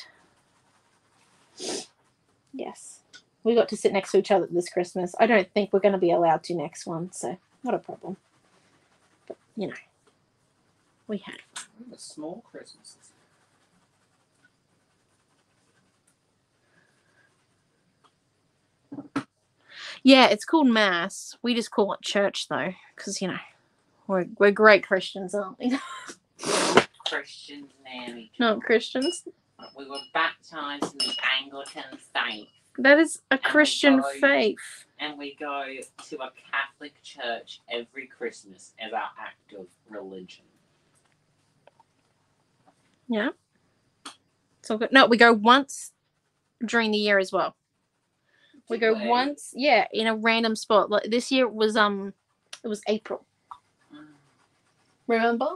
yes, we got to sit next to each other this Christmas. I don't think we're going to be allowed to next one, so not a problem. But, you know, we had a small Christmas. Yeah, it's called Mass. We just call it church, though, because, you know, we're, we're great Christians, aren't we? Christians, Nanny. Not Christians. We were baptised in the Anglican faith. That is a and Christian go, faith. And we go to a Catholic church every Christmas as our act of religion. Yeah. It's all good. No, we go once during the year as well. We go once, yeah, in a random spot. Like this year it was um, it was April. Remember?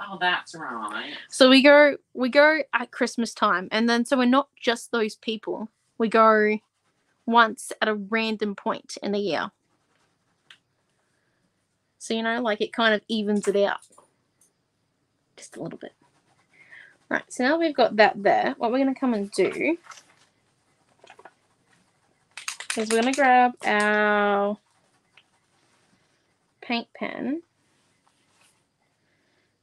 Oh, that's right. So we go, we go at Christmas time, and then so we're not just those people. We go once at a random point in the year. So you know, like it kind of evens it out, just a little bit. Right. So now we've got that there. What we're gonna come and do. Because we're going to grab our paint pen.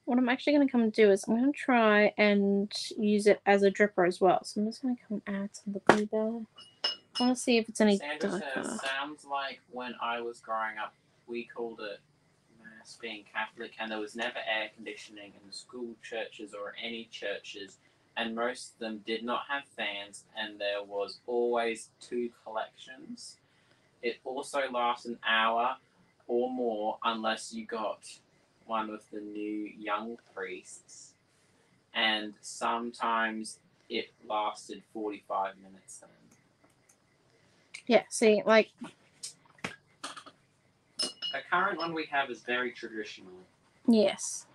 What I'm actually going to come and do is I'm going to try and use it as a dripper as well. So I'm just going to come and add some of the glue there. I want to see if it's any darker. Sandra says, sounds like when I was growing up, we called it Mass being Catholic, and there was never air conditioning in the school churches or any churches. And most of them did not have fans, and there was always two collections. It also lasts an hour or more unless you got one of the new young priests. And sometimes it lasted forty-five minutes then. Yeah, see, like... The current one we have is very traditional. Yes.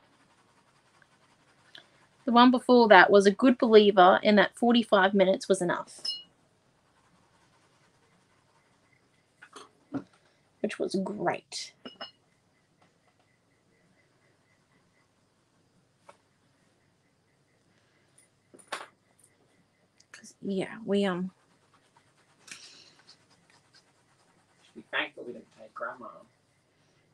The one before that was a good believer in that forty-five minutes was enough. which was great. Yeah, we um. Should be thankful we didn't take Grandma.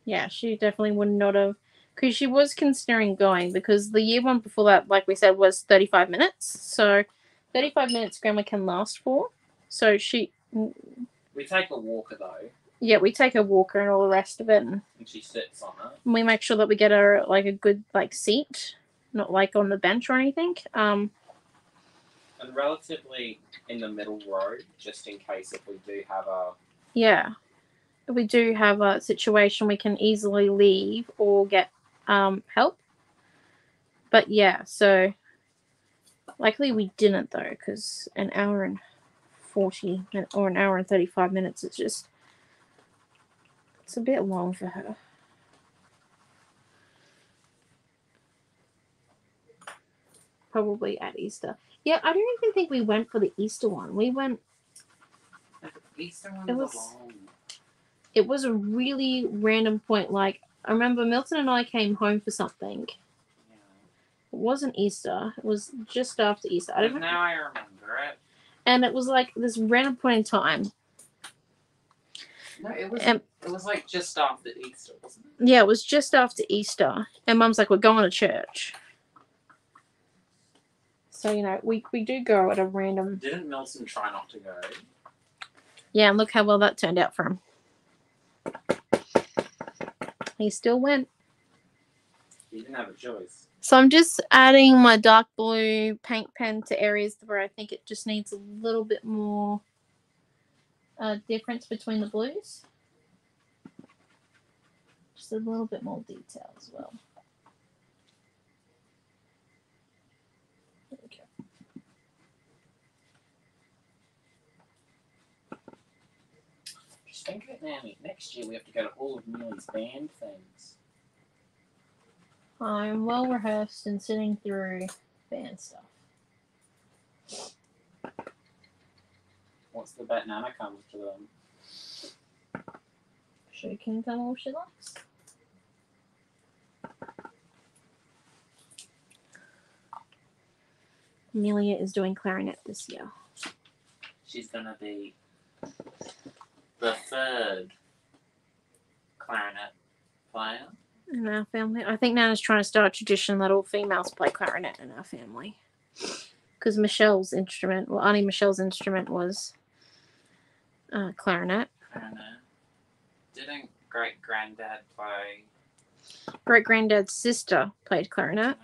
Yeah, she definitely would not have, because she was considering going, because the year one before that, like we said, was thirty-five minutes. So thirty-five minutes Grandma can last for. So she. We take a walker though. Yeah, we take a walker and all the rest of it, and, and she sits on it. And we make sure that we get her like a good like seat, not like on the bench or anything. Um. And relatively in the middle row, just in case if we do have a... Yeah. If we do have a situation, we can easily leave or get um, help. But, yeah, so... Luckily we didn't, though, because an hour and forty or an hour and thirty-five minutes, it's just... It's a bit long for her. Probably at Easter. Yeah, I don't even think we went for the Easter one. We went... The Easter one was long. It was a really random point. Like, I remember Milton and I came home for something. Yeah. It wasn't Easter. It was just after Easter. I don't know. Now I remember it. And it was like this random point in time. No, it was, and, it was like just after Easter, wasn't it? Yeah, it was just after Easter. And Mum's like, we're going to church. So, you know, we, we do go at a random... Didn't Milton try not to go? Yeah, and look how well that turned out for him. He still went. He didn't have a choice. So I'm just adding my dark blue paint pen to areas where I think it just needs a little bit more uh, difference between the blues. Just a little bit more detail as well. Think of it, Naomi. Next year we have to go to all of Millie's band things. I'm well rehearsed and sitting through band stuff. Once the bat Nana comes to them, she can come all she likes. Amelia is doing clarinet this year. She's gonna be the third clarinet player in our family. I think Nana's trying to start a tradition that all females play clarinet in our family. Because Michelle's instrument, well, Auntie Michelle's instrument was uh, clarinet. Clarinet. Didn't Great-granddad play? Great-granddad's sister played clarinet.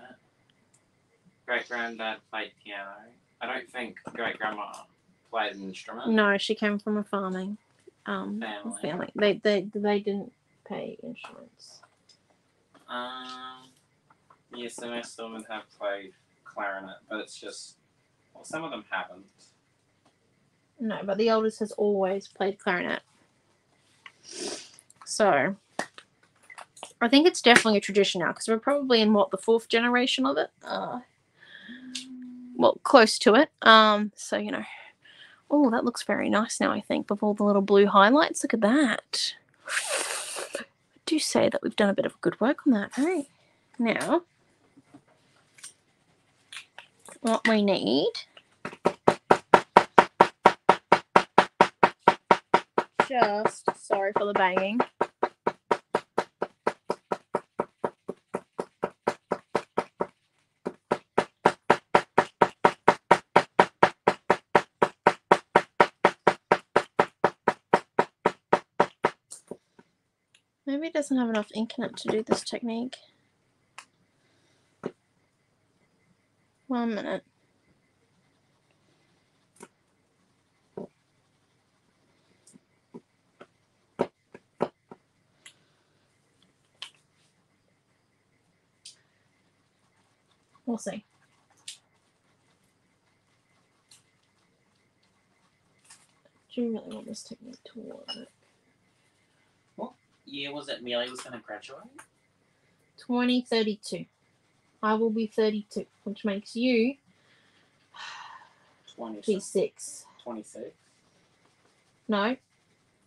Great-granddad played piano. I don't think Great-grandma played an instrument. No, she came from a farming. Um, family. family. They they they didn't pay insurance. Um. Yes, the most of them have played clarinet, but it's just, well, some of them haven't. No, but the oldest has always played clarinet. So, I think it's definitely a tradition now because we're probably in what, the fourth generation of it. Uh, well, close to it. Um. So you know. Oh, that looks very nice now, I think, with all the little blue highlights. Look at that. I do say that we've done a bit of good work on that, hey? Now, what we need... Just, sorry for the banging. Maybe it doesn't have enough ink in it to do this technique. One minute. We'll see. Do you really want this technique to work? Year was it Millie was going to graduate? twenty thirty-two. I will be thirty-two, which makes you twenty-six. twenty-six? No.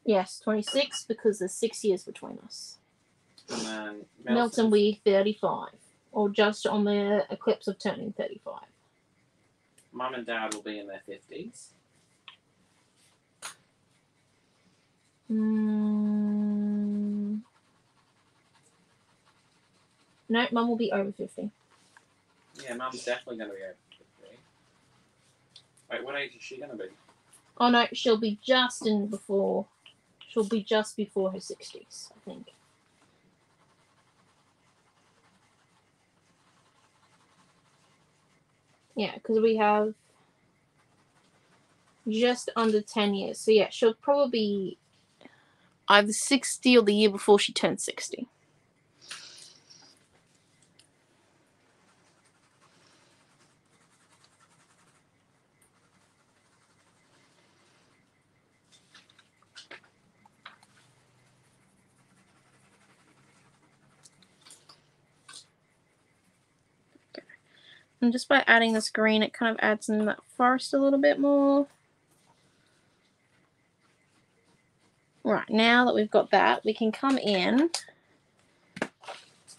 Yes, twenty-six, because there's six years between us. And then Milton, Milton we thirty-five, or just on the eclipse of turning thirty-five. Mum and Dad will be in their fifties. Mm. No, Mum will be over fifty. Yeah, Mum's definitely going to be over fifty. Wait, what age is she going to be? Oh no, she'll be just in before, she'll be just before her sixties, I think. Yeah, because we have just under ten years. So yeah, she'll probably be either sixty or the year before she turns sixty. And just by adding this green, it kind of adds in that forest a little bit more. Right, now that we've got that, we can come in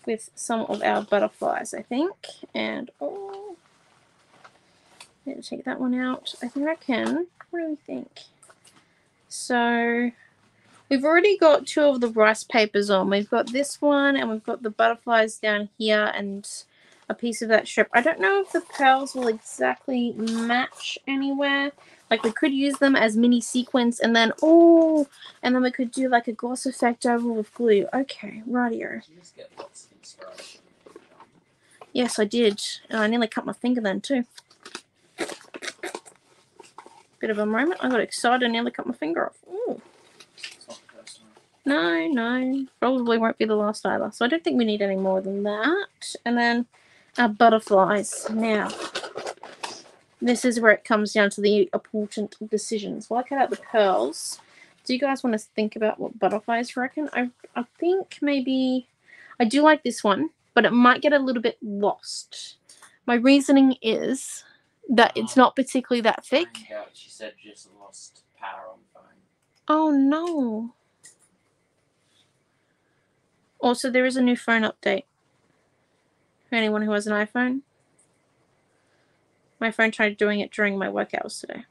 with some of our butterflies, I think. And, oh, I need to take that one out. I think I can. What do we think? So, we've already got two of the rice papers on. We've got this one, and we've got the butterflies down here, and a piece of that strip. I don't know if the pearls will exactly match anywhere. Like, we could use them as mini sequins, and then, oh, and then we could do like a gloss effect over with glue. Okay, rightio. Yes, I did. And I nearly cut my finger then too. Bit of a moment. I got excited and nearly cut my finger off. Ooh. No, no. Probably won't be the last either. So I don't think we need any more than that. And then our butterflies. Now, this is where it comes down to the important decisions. Well, I cut out the pearls. Do you guys want to think about what butterflies you reckon? I, I think maybe I do like this one, but it might get a little bit lost. My reasoning is that um, it's not particularly that thick. She said just lost power on the phone. Oh, no. Also, there is a new phone update. For anyone who has an iPhone. My phone tried doing it during my work hours today.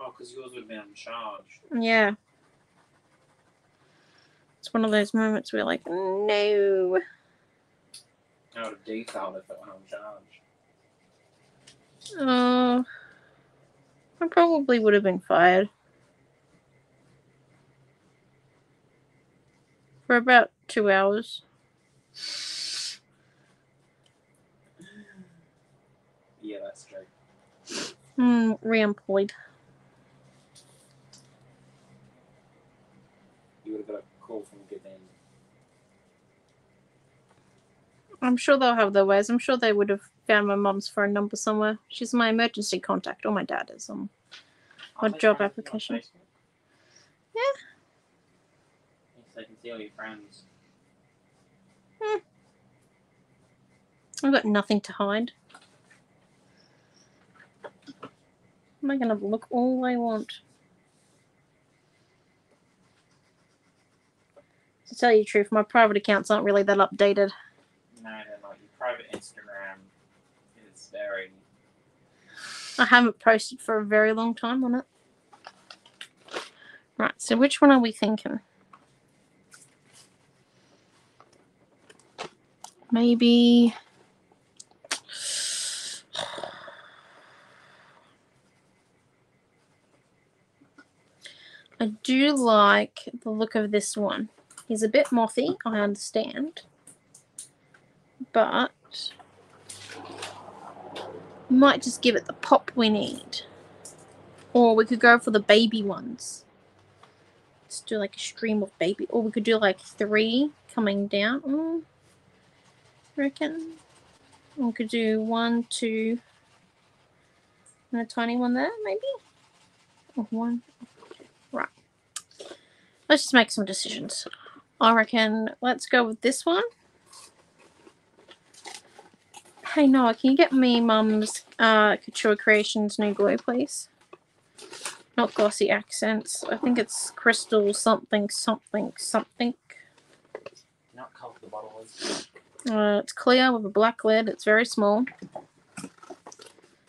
Oh, because yours would have been charged. Yeah. It's one of those moments where you're like, no. I would have defaulted if it went uncharged. Oh. Uh, I probably would have been fired. For about two hours. Yeah, that's true. Mm, re-employed. You would have got a call from good end. I'm sure they'll have their ways. I'm sure they would have found my mum's phone number somewhere. She's my emergency contact, or my dad is on a job application. Yeah. Yes, I can see all your friends. Hmm. I've got nothing to hide. Am I going to look all I want? To tell you the truth, my private accounts aren't really that updated. No, they're not. Your private Instagram is very... I haven't posted for a very long time on it. Right, so which one are we thinking? Maybe... I do like the look of this one. He's a bit mothy, I understand. But might just give it the pop we need. Or we could go for the baby ones. Let's do like a stream of baby. Or we could do like three coming down. Mm, I reckon. We could do one, two, and a tiny one there, maybe? Or one. Right, let's just make some decisions. I reckon let's go with this one. Hey Noah, can you get me Mum's uh, Couture Creations new glue, please? Not Glossy Accents. I think it's Crystal something something something. Not color the bottle is. Uh, it's clear with a black lid. It's very small.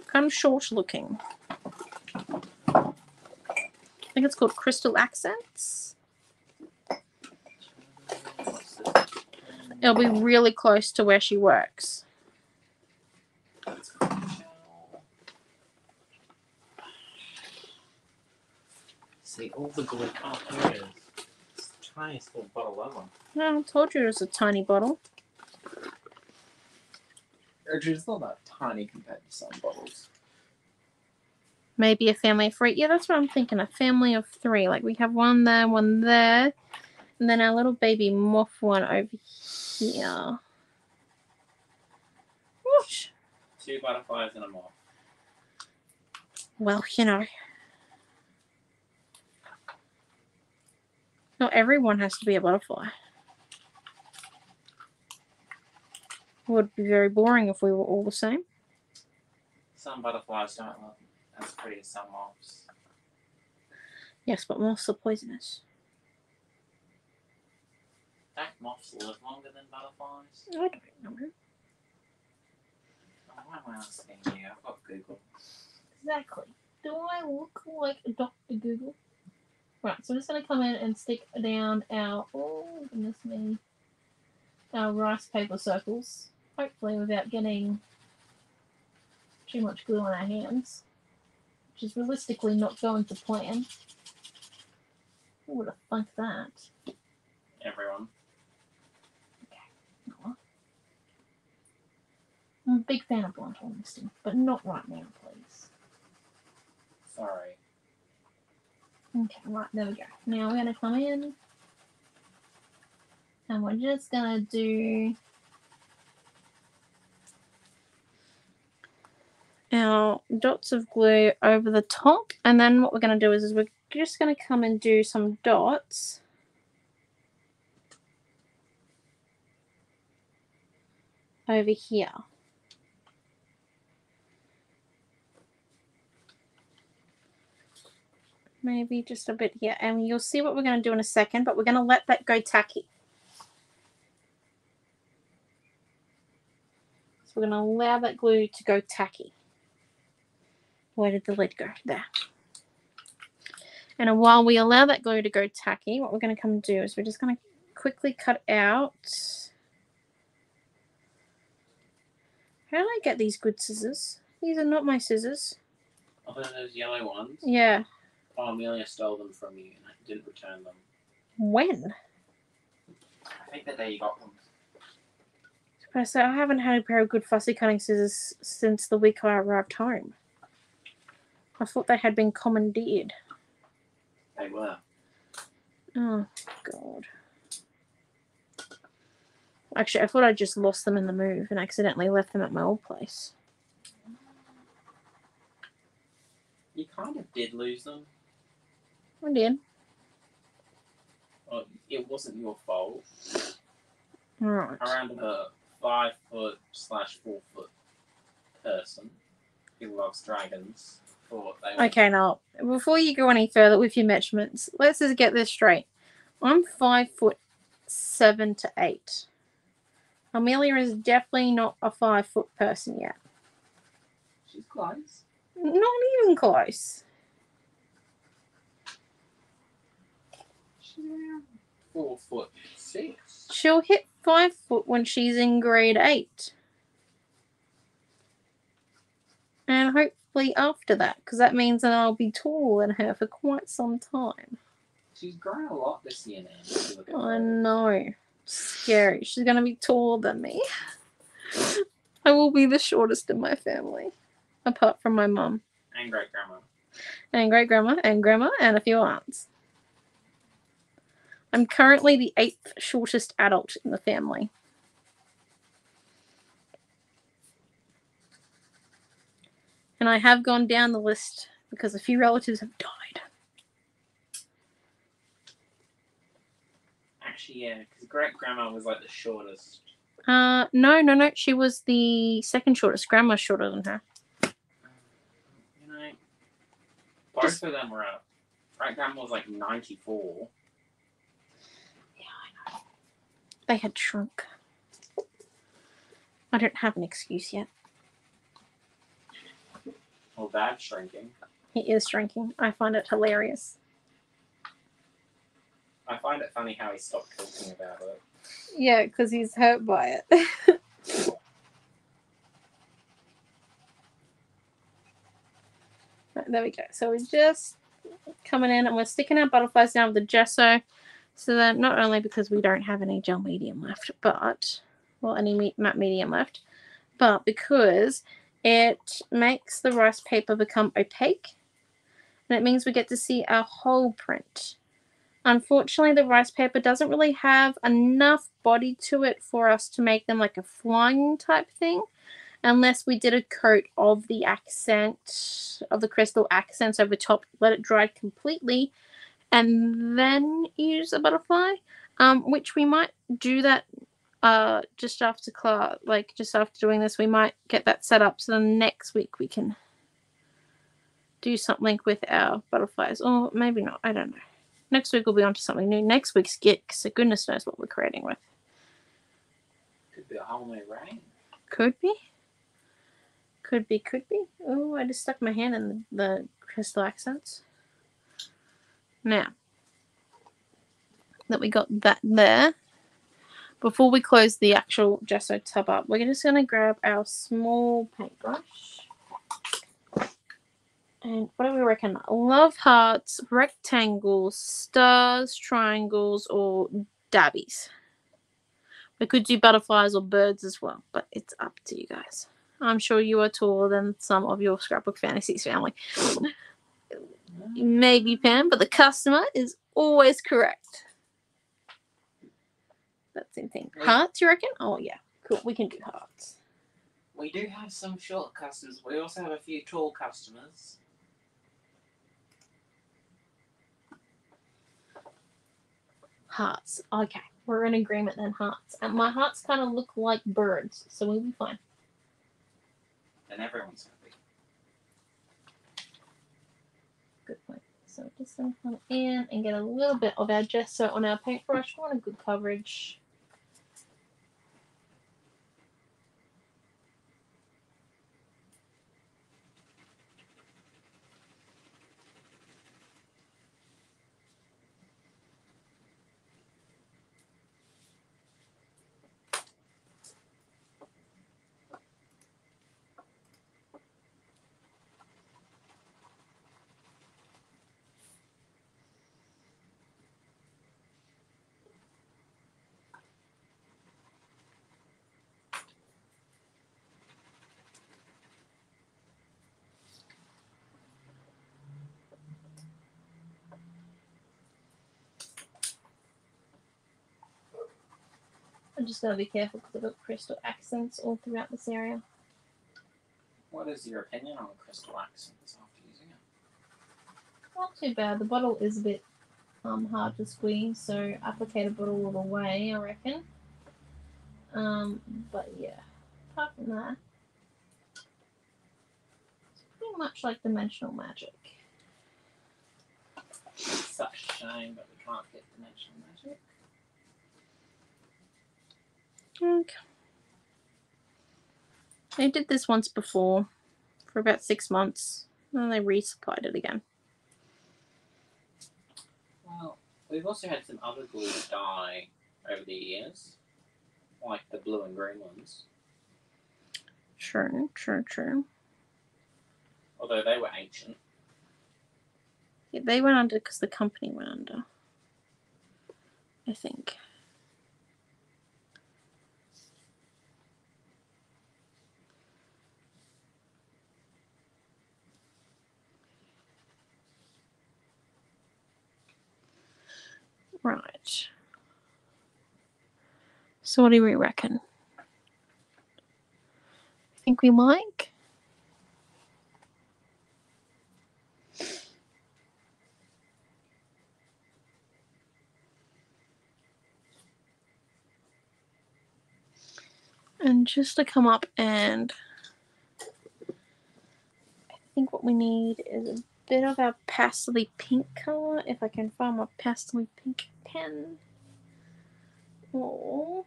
Kind of short looking. I think it's called Crystal Accents. It'll be really close to where she works. See, all the glue. Oh, there it is. It's the tiniest little bottle of them. No, I told you it was a tiny bottle. Actually, it's not that tiny compared to some bottles. Maybe a family of three. Yeah, that's what I'm thinking. A family of three. Like, we have one there, one there. And then our little baby morph one over here. Whoosh. Two butterflies and a morph. Well, you know. Not everyone has to be a butterfly. It would be very boring if we were all the same. Some butterflies don't look as pretty as some moths. Yes, but moths are poisonous. Don't moths live longer than butterflies? I don't know. Oh, why am I asking you? I've got Google. Exactly. Do I look like Doctor Google? Right, so I'm just going to come in and stick down our, oh goodness me, our rice paper circles, hopefully without getting too much glue on our hands, which is realistically not going to plan. Who would have thunk that? Everyone. Okay. I'm a big fan of blonde horn misting, but not right now, please. Sorry. Okay, right, there we go. Now we're going to come in and we're just going to do our dots of glue over the top, and then what we're going to do is, is we're just going to come and do some dots over here. Maybe just a bit here, and you'll see what we're going to do in a second, but we're going to let that go tacky. So we're going to allow that glue to go tacky. Where did the lid go? There. And while we allow that glue to go tacky, what we're going to come do is we're just going to quickly cut out. How do I get these good scissors? These are not my scissors. Other than those yellow ones? Yeah. Oh, Amelia stole them from you and I didn't return them. When? I think the day you got them. So I haven't had a pair of good fussy cutting scissors since the week I arrived home. I thought they had been commandeered. They were. Oh, God. Actually, I thought I just lost them in the move and accidentally left them at my old place. You kind of did lose them. I did. Well, it wasn't your fault. Right. Around a five foot slash four foot person who loves dragons. For they okay, now before you go any further with your measurements, let's just get this straight. I'm five foot seven to eight. Amelia is definitely not a five foot person yet. She's close. Not even close. Four foot six. She'll hit five foot when she's in grade eight. And hopefully after that, because that means that I'll be taller than her for quite some time. She's grown a lot this year now. I know. It's scary. She's going to be taller than me. I will be the shortest in my family. Apart from my mum. And great-grandma. And great-grandma, and grandma, and a few aunts. I'm currently the eighth shortest adult in the family. And I have gone down the list because a few relatives have died. Actually, yeah, because great-grandma was like the shortest. Uh, no, no, no, she was the second shortest. Grandma's shorter than her. Both just, of them were up. Right, Grandma was like ninety-four. Yeah, I know. They had shrunk. I don't have an excuse yet. Well, Dad's shrinking. He is shrinking. I find it hilarious. I find it funny how he stopped talking about it. Yeah, because he's hurt by it. Right, there we go. So we're just coming in and we're sticking our butterflies down with the gesso. So that not only because we don't have any gel medium left, but, well, any matte medium left, but because it makes the rice paper become opaque. And it means we get to see our whole print. Unfortunately, the rice paper doesn't really have enough body to it for us to make them like a flying type thing, unless we did a coat of the accent, of the crystal accents over top, let it dry completely, and then use a butterfly, um, which we might do that uh, just after class, like just after doing this, we might get that set up so then next week we can do something with our butterflies, or maybe not, I don't know. Next week we'll be on to something new. Next week's gig, so goodness knows what we're creating with. Could be a whole new rain. Could be. Could be, could be. Oh, I just stuck my hand in the, the crystal accents. Now, that we got that there, before we close the actual gesso tub up, we're just going to grab our small paintbrush. And what do we reckon? Love hearts, rectangles, stars, triangles, or dabbies. We could do butterflies or birds as well, but it's up to you guys. I'm sure you are taller than some of your scrapbook fantasies family. Maybe Pam, but the customer is always correct. That's the same thing. Hearts, you reckon? Oh, yeah. Cool. We can do hearts. We do have some short customers. We also have a few tall customers. Hearts. Okay, we're in agreement then, hearts. And my hearts kind of look like birds, so we'll be fine. Then everyone's happy. Good point. So just gonna come in and get a little bit of our gesso on our paintbrush. We want a good coverage. I'm just going to be careful because I've got crystal accents all throughout this area. What is your opinion on crystal accents after using it? Not too bad. The bottle is a bit um, hard to squeeze, so applicate a bottle all the way, I reckon. Um, but yeah, apart from that, it's pretty much like dimensional magic. It's such a shame that we can't get dimensional magic. Okay. They did this once before for about six months and they resupplied it again. Well, we've also had some other glues die over the years, like the blue and green ones. True, true, true. Although they were ancient. Yeah, they went under because the company went under, I think. Right. So what do we reckon? Think we like? And just to come up and I think what we need is a bit of a pastel pink color, if I can find my pastel pink pen. Oh,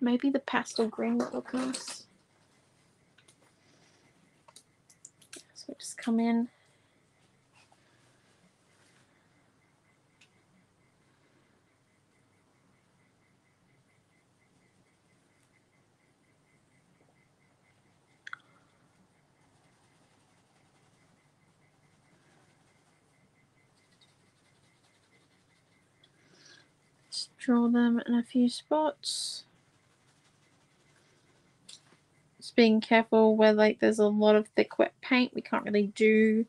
maybe the pastel green would look nice. So we just come in. Draw them in a few spots. Just being careful where, like, there's a lot of thick wet paint. We can't really do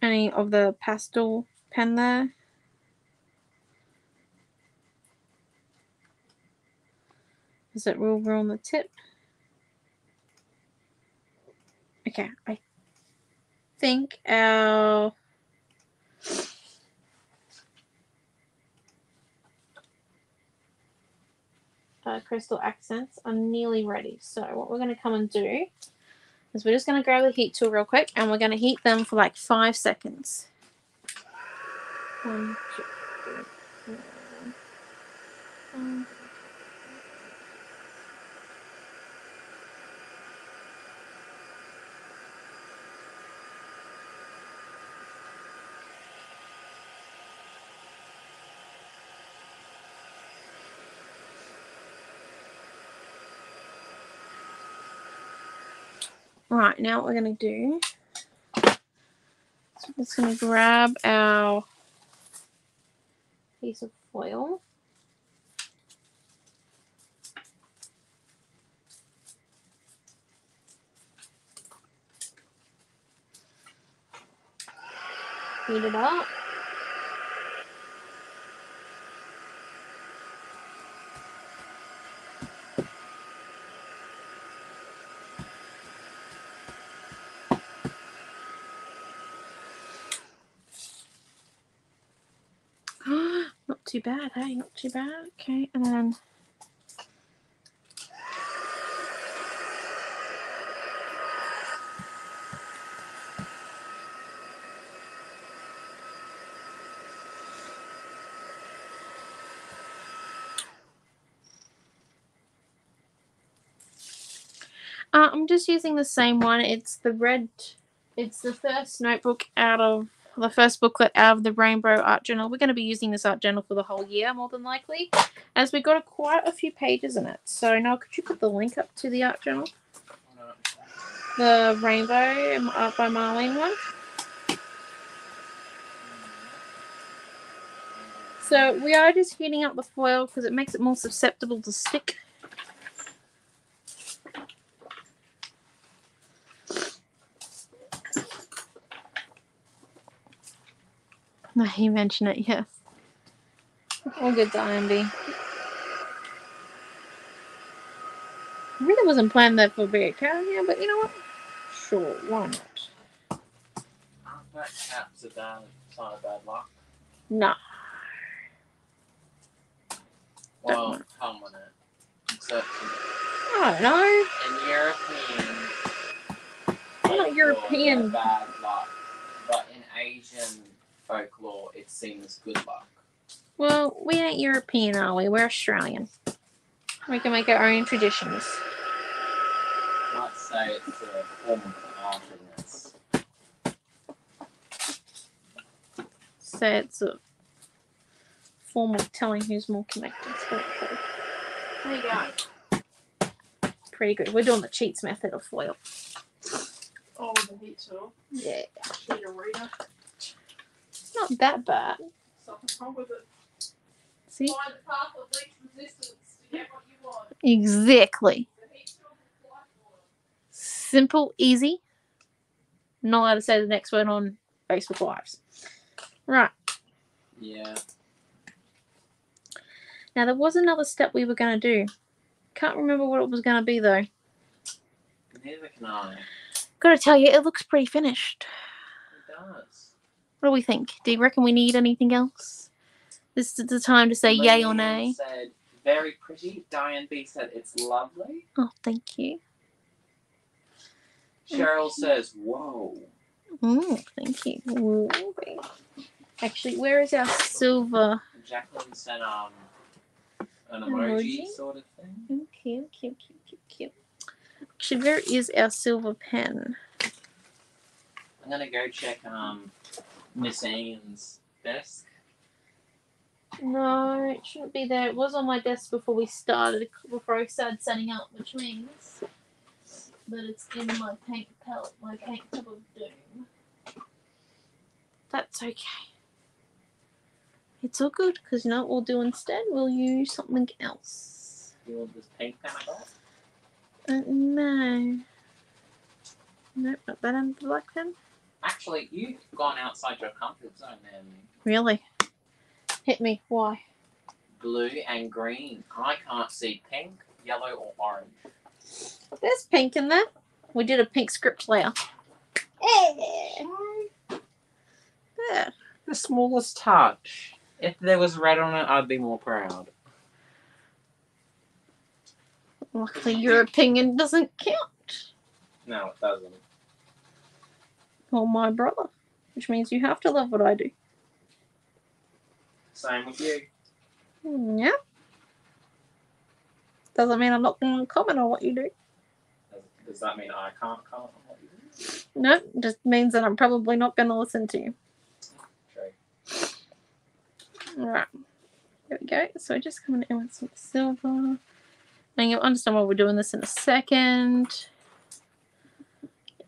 any of the pastel pen there. Because it will ruin the tip. Okay, I think our... Uh, crystal accents are nearly ready. So what we're going to come and do is we're just going to grab the heat tool real quick and we're going to heat them for like five seconds. One, two, three, four, five. Right, now what we're going to do is we're just going to grab our piece of foil. Heat it up. Too bad, hey, not too bad. Okay, and then uh, I'm just using the same one. It's the red. It's the first notebook out of. The first booklet out of the Rainbow Art Journal. We're going to be using this art journal for the whole year, more than likely, as we've got a, quite a few pages in it. So, Noah, could you put the link up to the art journal? The Rainbow Art by Marlene one. So we are just heating up the foil because it makes it more susceptible to stick. No, you mentioned it, yes. All good, Diane B. I really wasn't planned that for a big cat here, but you know what? Sure, why not? That cat's a bad, it's not a bad luck. No. Well, come on it. Except I don't know. In European. I'm not European. Bad luck, but in Asian folklore, it seems good luck. Well, we ain't European, are we? We're Australian. We can make our own traditions. I might say it's a form of artiness. Say it's a form of telling who's more connected. There you go. Pretty good. We're doing the cheats method of foil. Oh, with the heat tool? Yeah. Should you read it? Not that bad. Something's wrong with it. See? Find the path of least resistance to get what you want. Exactly. Simple, easy. Not allowed to say the next word on Facebook Lives. Right. Yeah. Now, there was another step we were going to do. Can't remember what it was going to be, though. Neither can I. Got to tell you, it looks pretty finished. It does. What do we think? Do you reckon we need anything else? This is the time to say Leanne yay or nay. Said, very pretty. Diane B said it's lovely. Oh, thank you. Cheryl says, whoa. Oh, thank you. Ooh, okay. Actually, where is our silver? Jacqueline sent um, an emoji, emoji sort of thing. Okay, okay, okay, okay. Actually, where is our silver pen? I'm going to go check um, Miss Ian's desk. No, it shouldn't be there. It was on my desk before we started, before I started setting up, which means that it's in my paint palette, my paint tub of doom. That's okay. It's all good, because you know what we'll do instead? We'll use something else. You want this paint palette? Uh, no. Nope, not that I'm black then. Actually, you've gone outside your comfort zone there. Really? Hit me. Why? Blue and green. I can't see pink, yellow, or orange. There's pink in there. We did a pink script layer. Hey. Yeah. The smallest touch. If there was red on it, I'd be more proud. Luckily, your opinion doesn't count. No, it doesn't. Or my brother, which means you have to love what I do. Same with you. Yeah. Doesn't mean I'm not going to comment on what you do. Does that mean I can't comment on what you do? No, just means that I'm probably not going to listen to you. True. Right. There we go. So we're just coming in with some silver. And you'll understand why we're doing this in a second.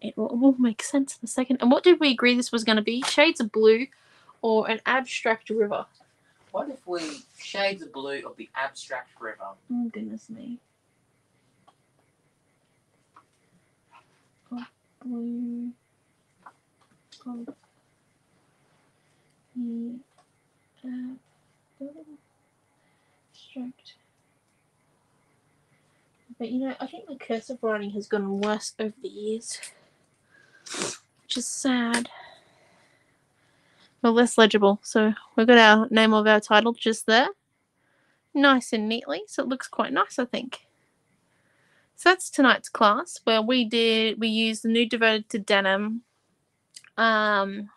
It will, will make sense in a second. And what did we agree this was going to be? Shades of blue or an abstract river. What if we shade the blue of the abstract river? Oh, goodness me. Oh, blue. Oh. The abstract. But, you know, I think my cursive writing has gotten worse over the years, which is sad. We're less legible, so we've got our name of our title just there, nice and neatly, so it looks quite nice, I think. So that's tonight's class, where we did we used the new devoted to denim um,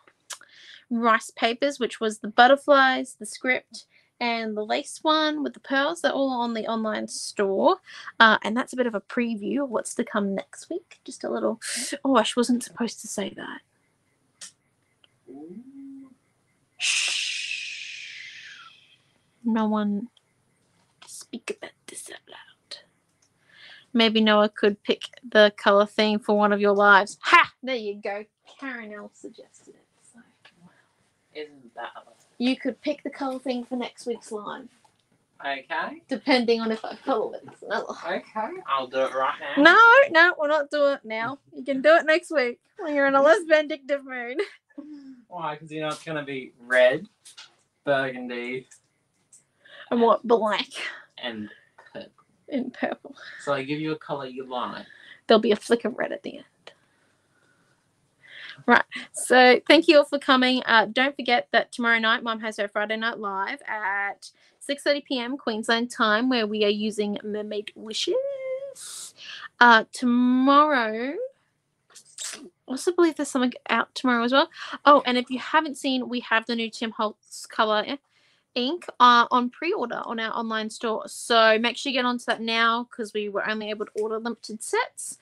rice papers, which was the butterflies, the script, and the lace one with the pearls. They're all on the online store, uh, and that's a bit of a preview of what's to come next week. Just a little. Oh, I wasn't supposed to say that. Shh. No one speak about this out loud. Maybe Noah could pick the colour theme for one of your lives. Ha! There you go. Karen L suggested it. So, wow. Isn't that a lot? You could pick the colour theme for next week's live. Okay. Depending on if I colour it. Okay. I'll do it right now. No, no, we're not doing it now. You can do it next week when you're in a less vindictive mood. Why? Because you know it's going to be red, burgundy, and, and what? Black. And purple. And purple. So I give you a colour you like. There'll be a flick of red at the end. Right. So thank you all for coming. Uh, don't forget that tomorrow night Mum has her Friday Night Live at six thirty p m Queensland time, where we are using Mermaid Wishes. Uh, tomorrow... also believe there's something out tomorrow as well. Oh, and if you haven't seen, we have the new Tim Holtz colour ink uh, on pre-order on our online store. So make sure you get onto that now, because we were only able to order limited sets.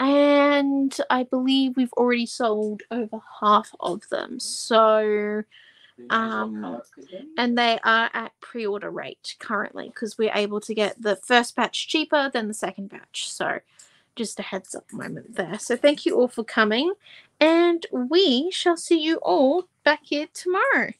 And I believe we've already sold over half of them. So, um, and they are at pre-order rate currently, because we're able to get the first batch cheaper than the second batch. So, just a heads up moment there. So thank you all for coming, and we shall see you all back here tomorrow.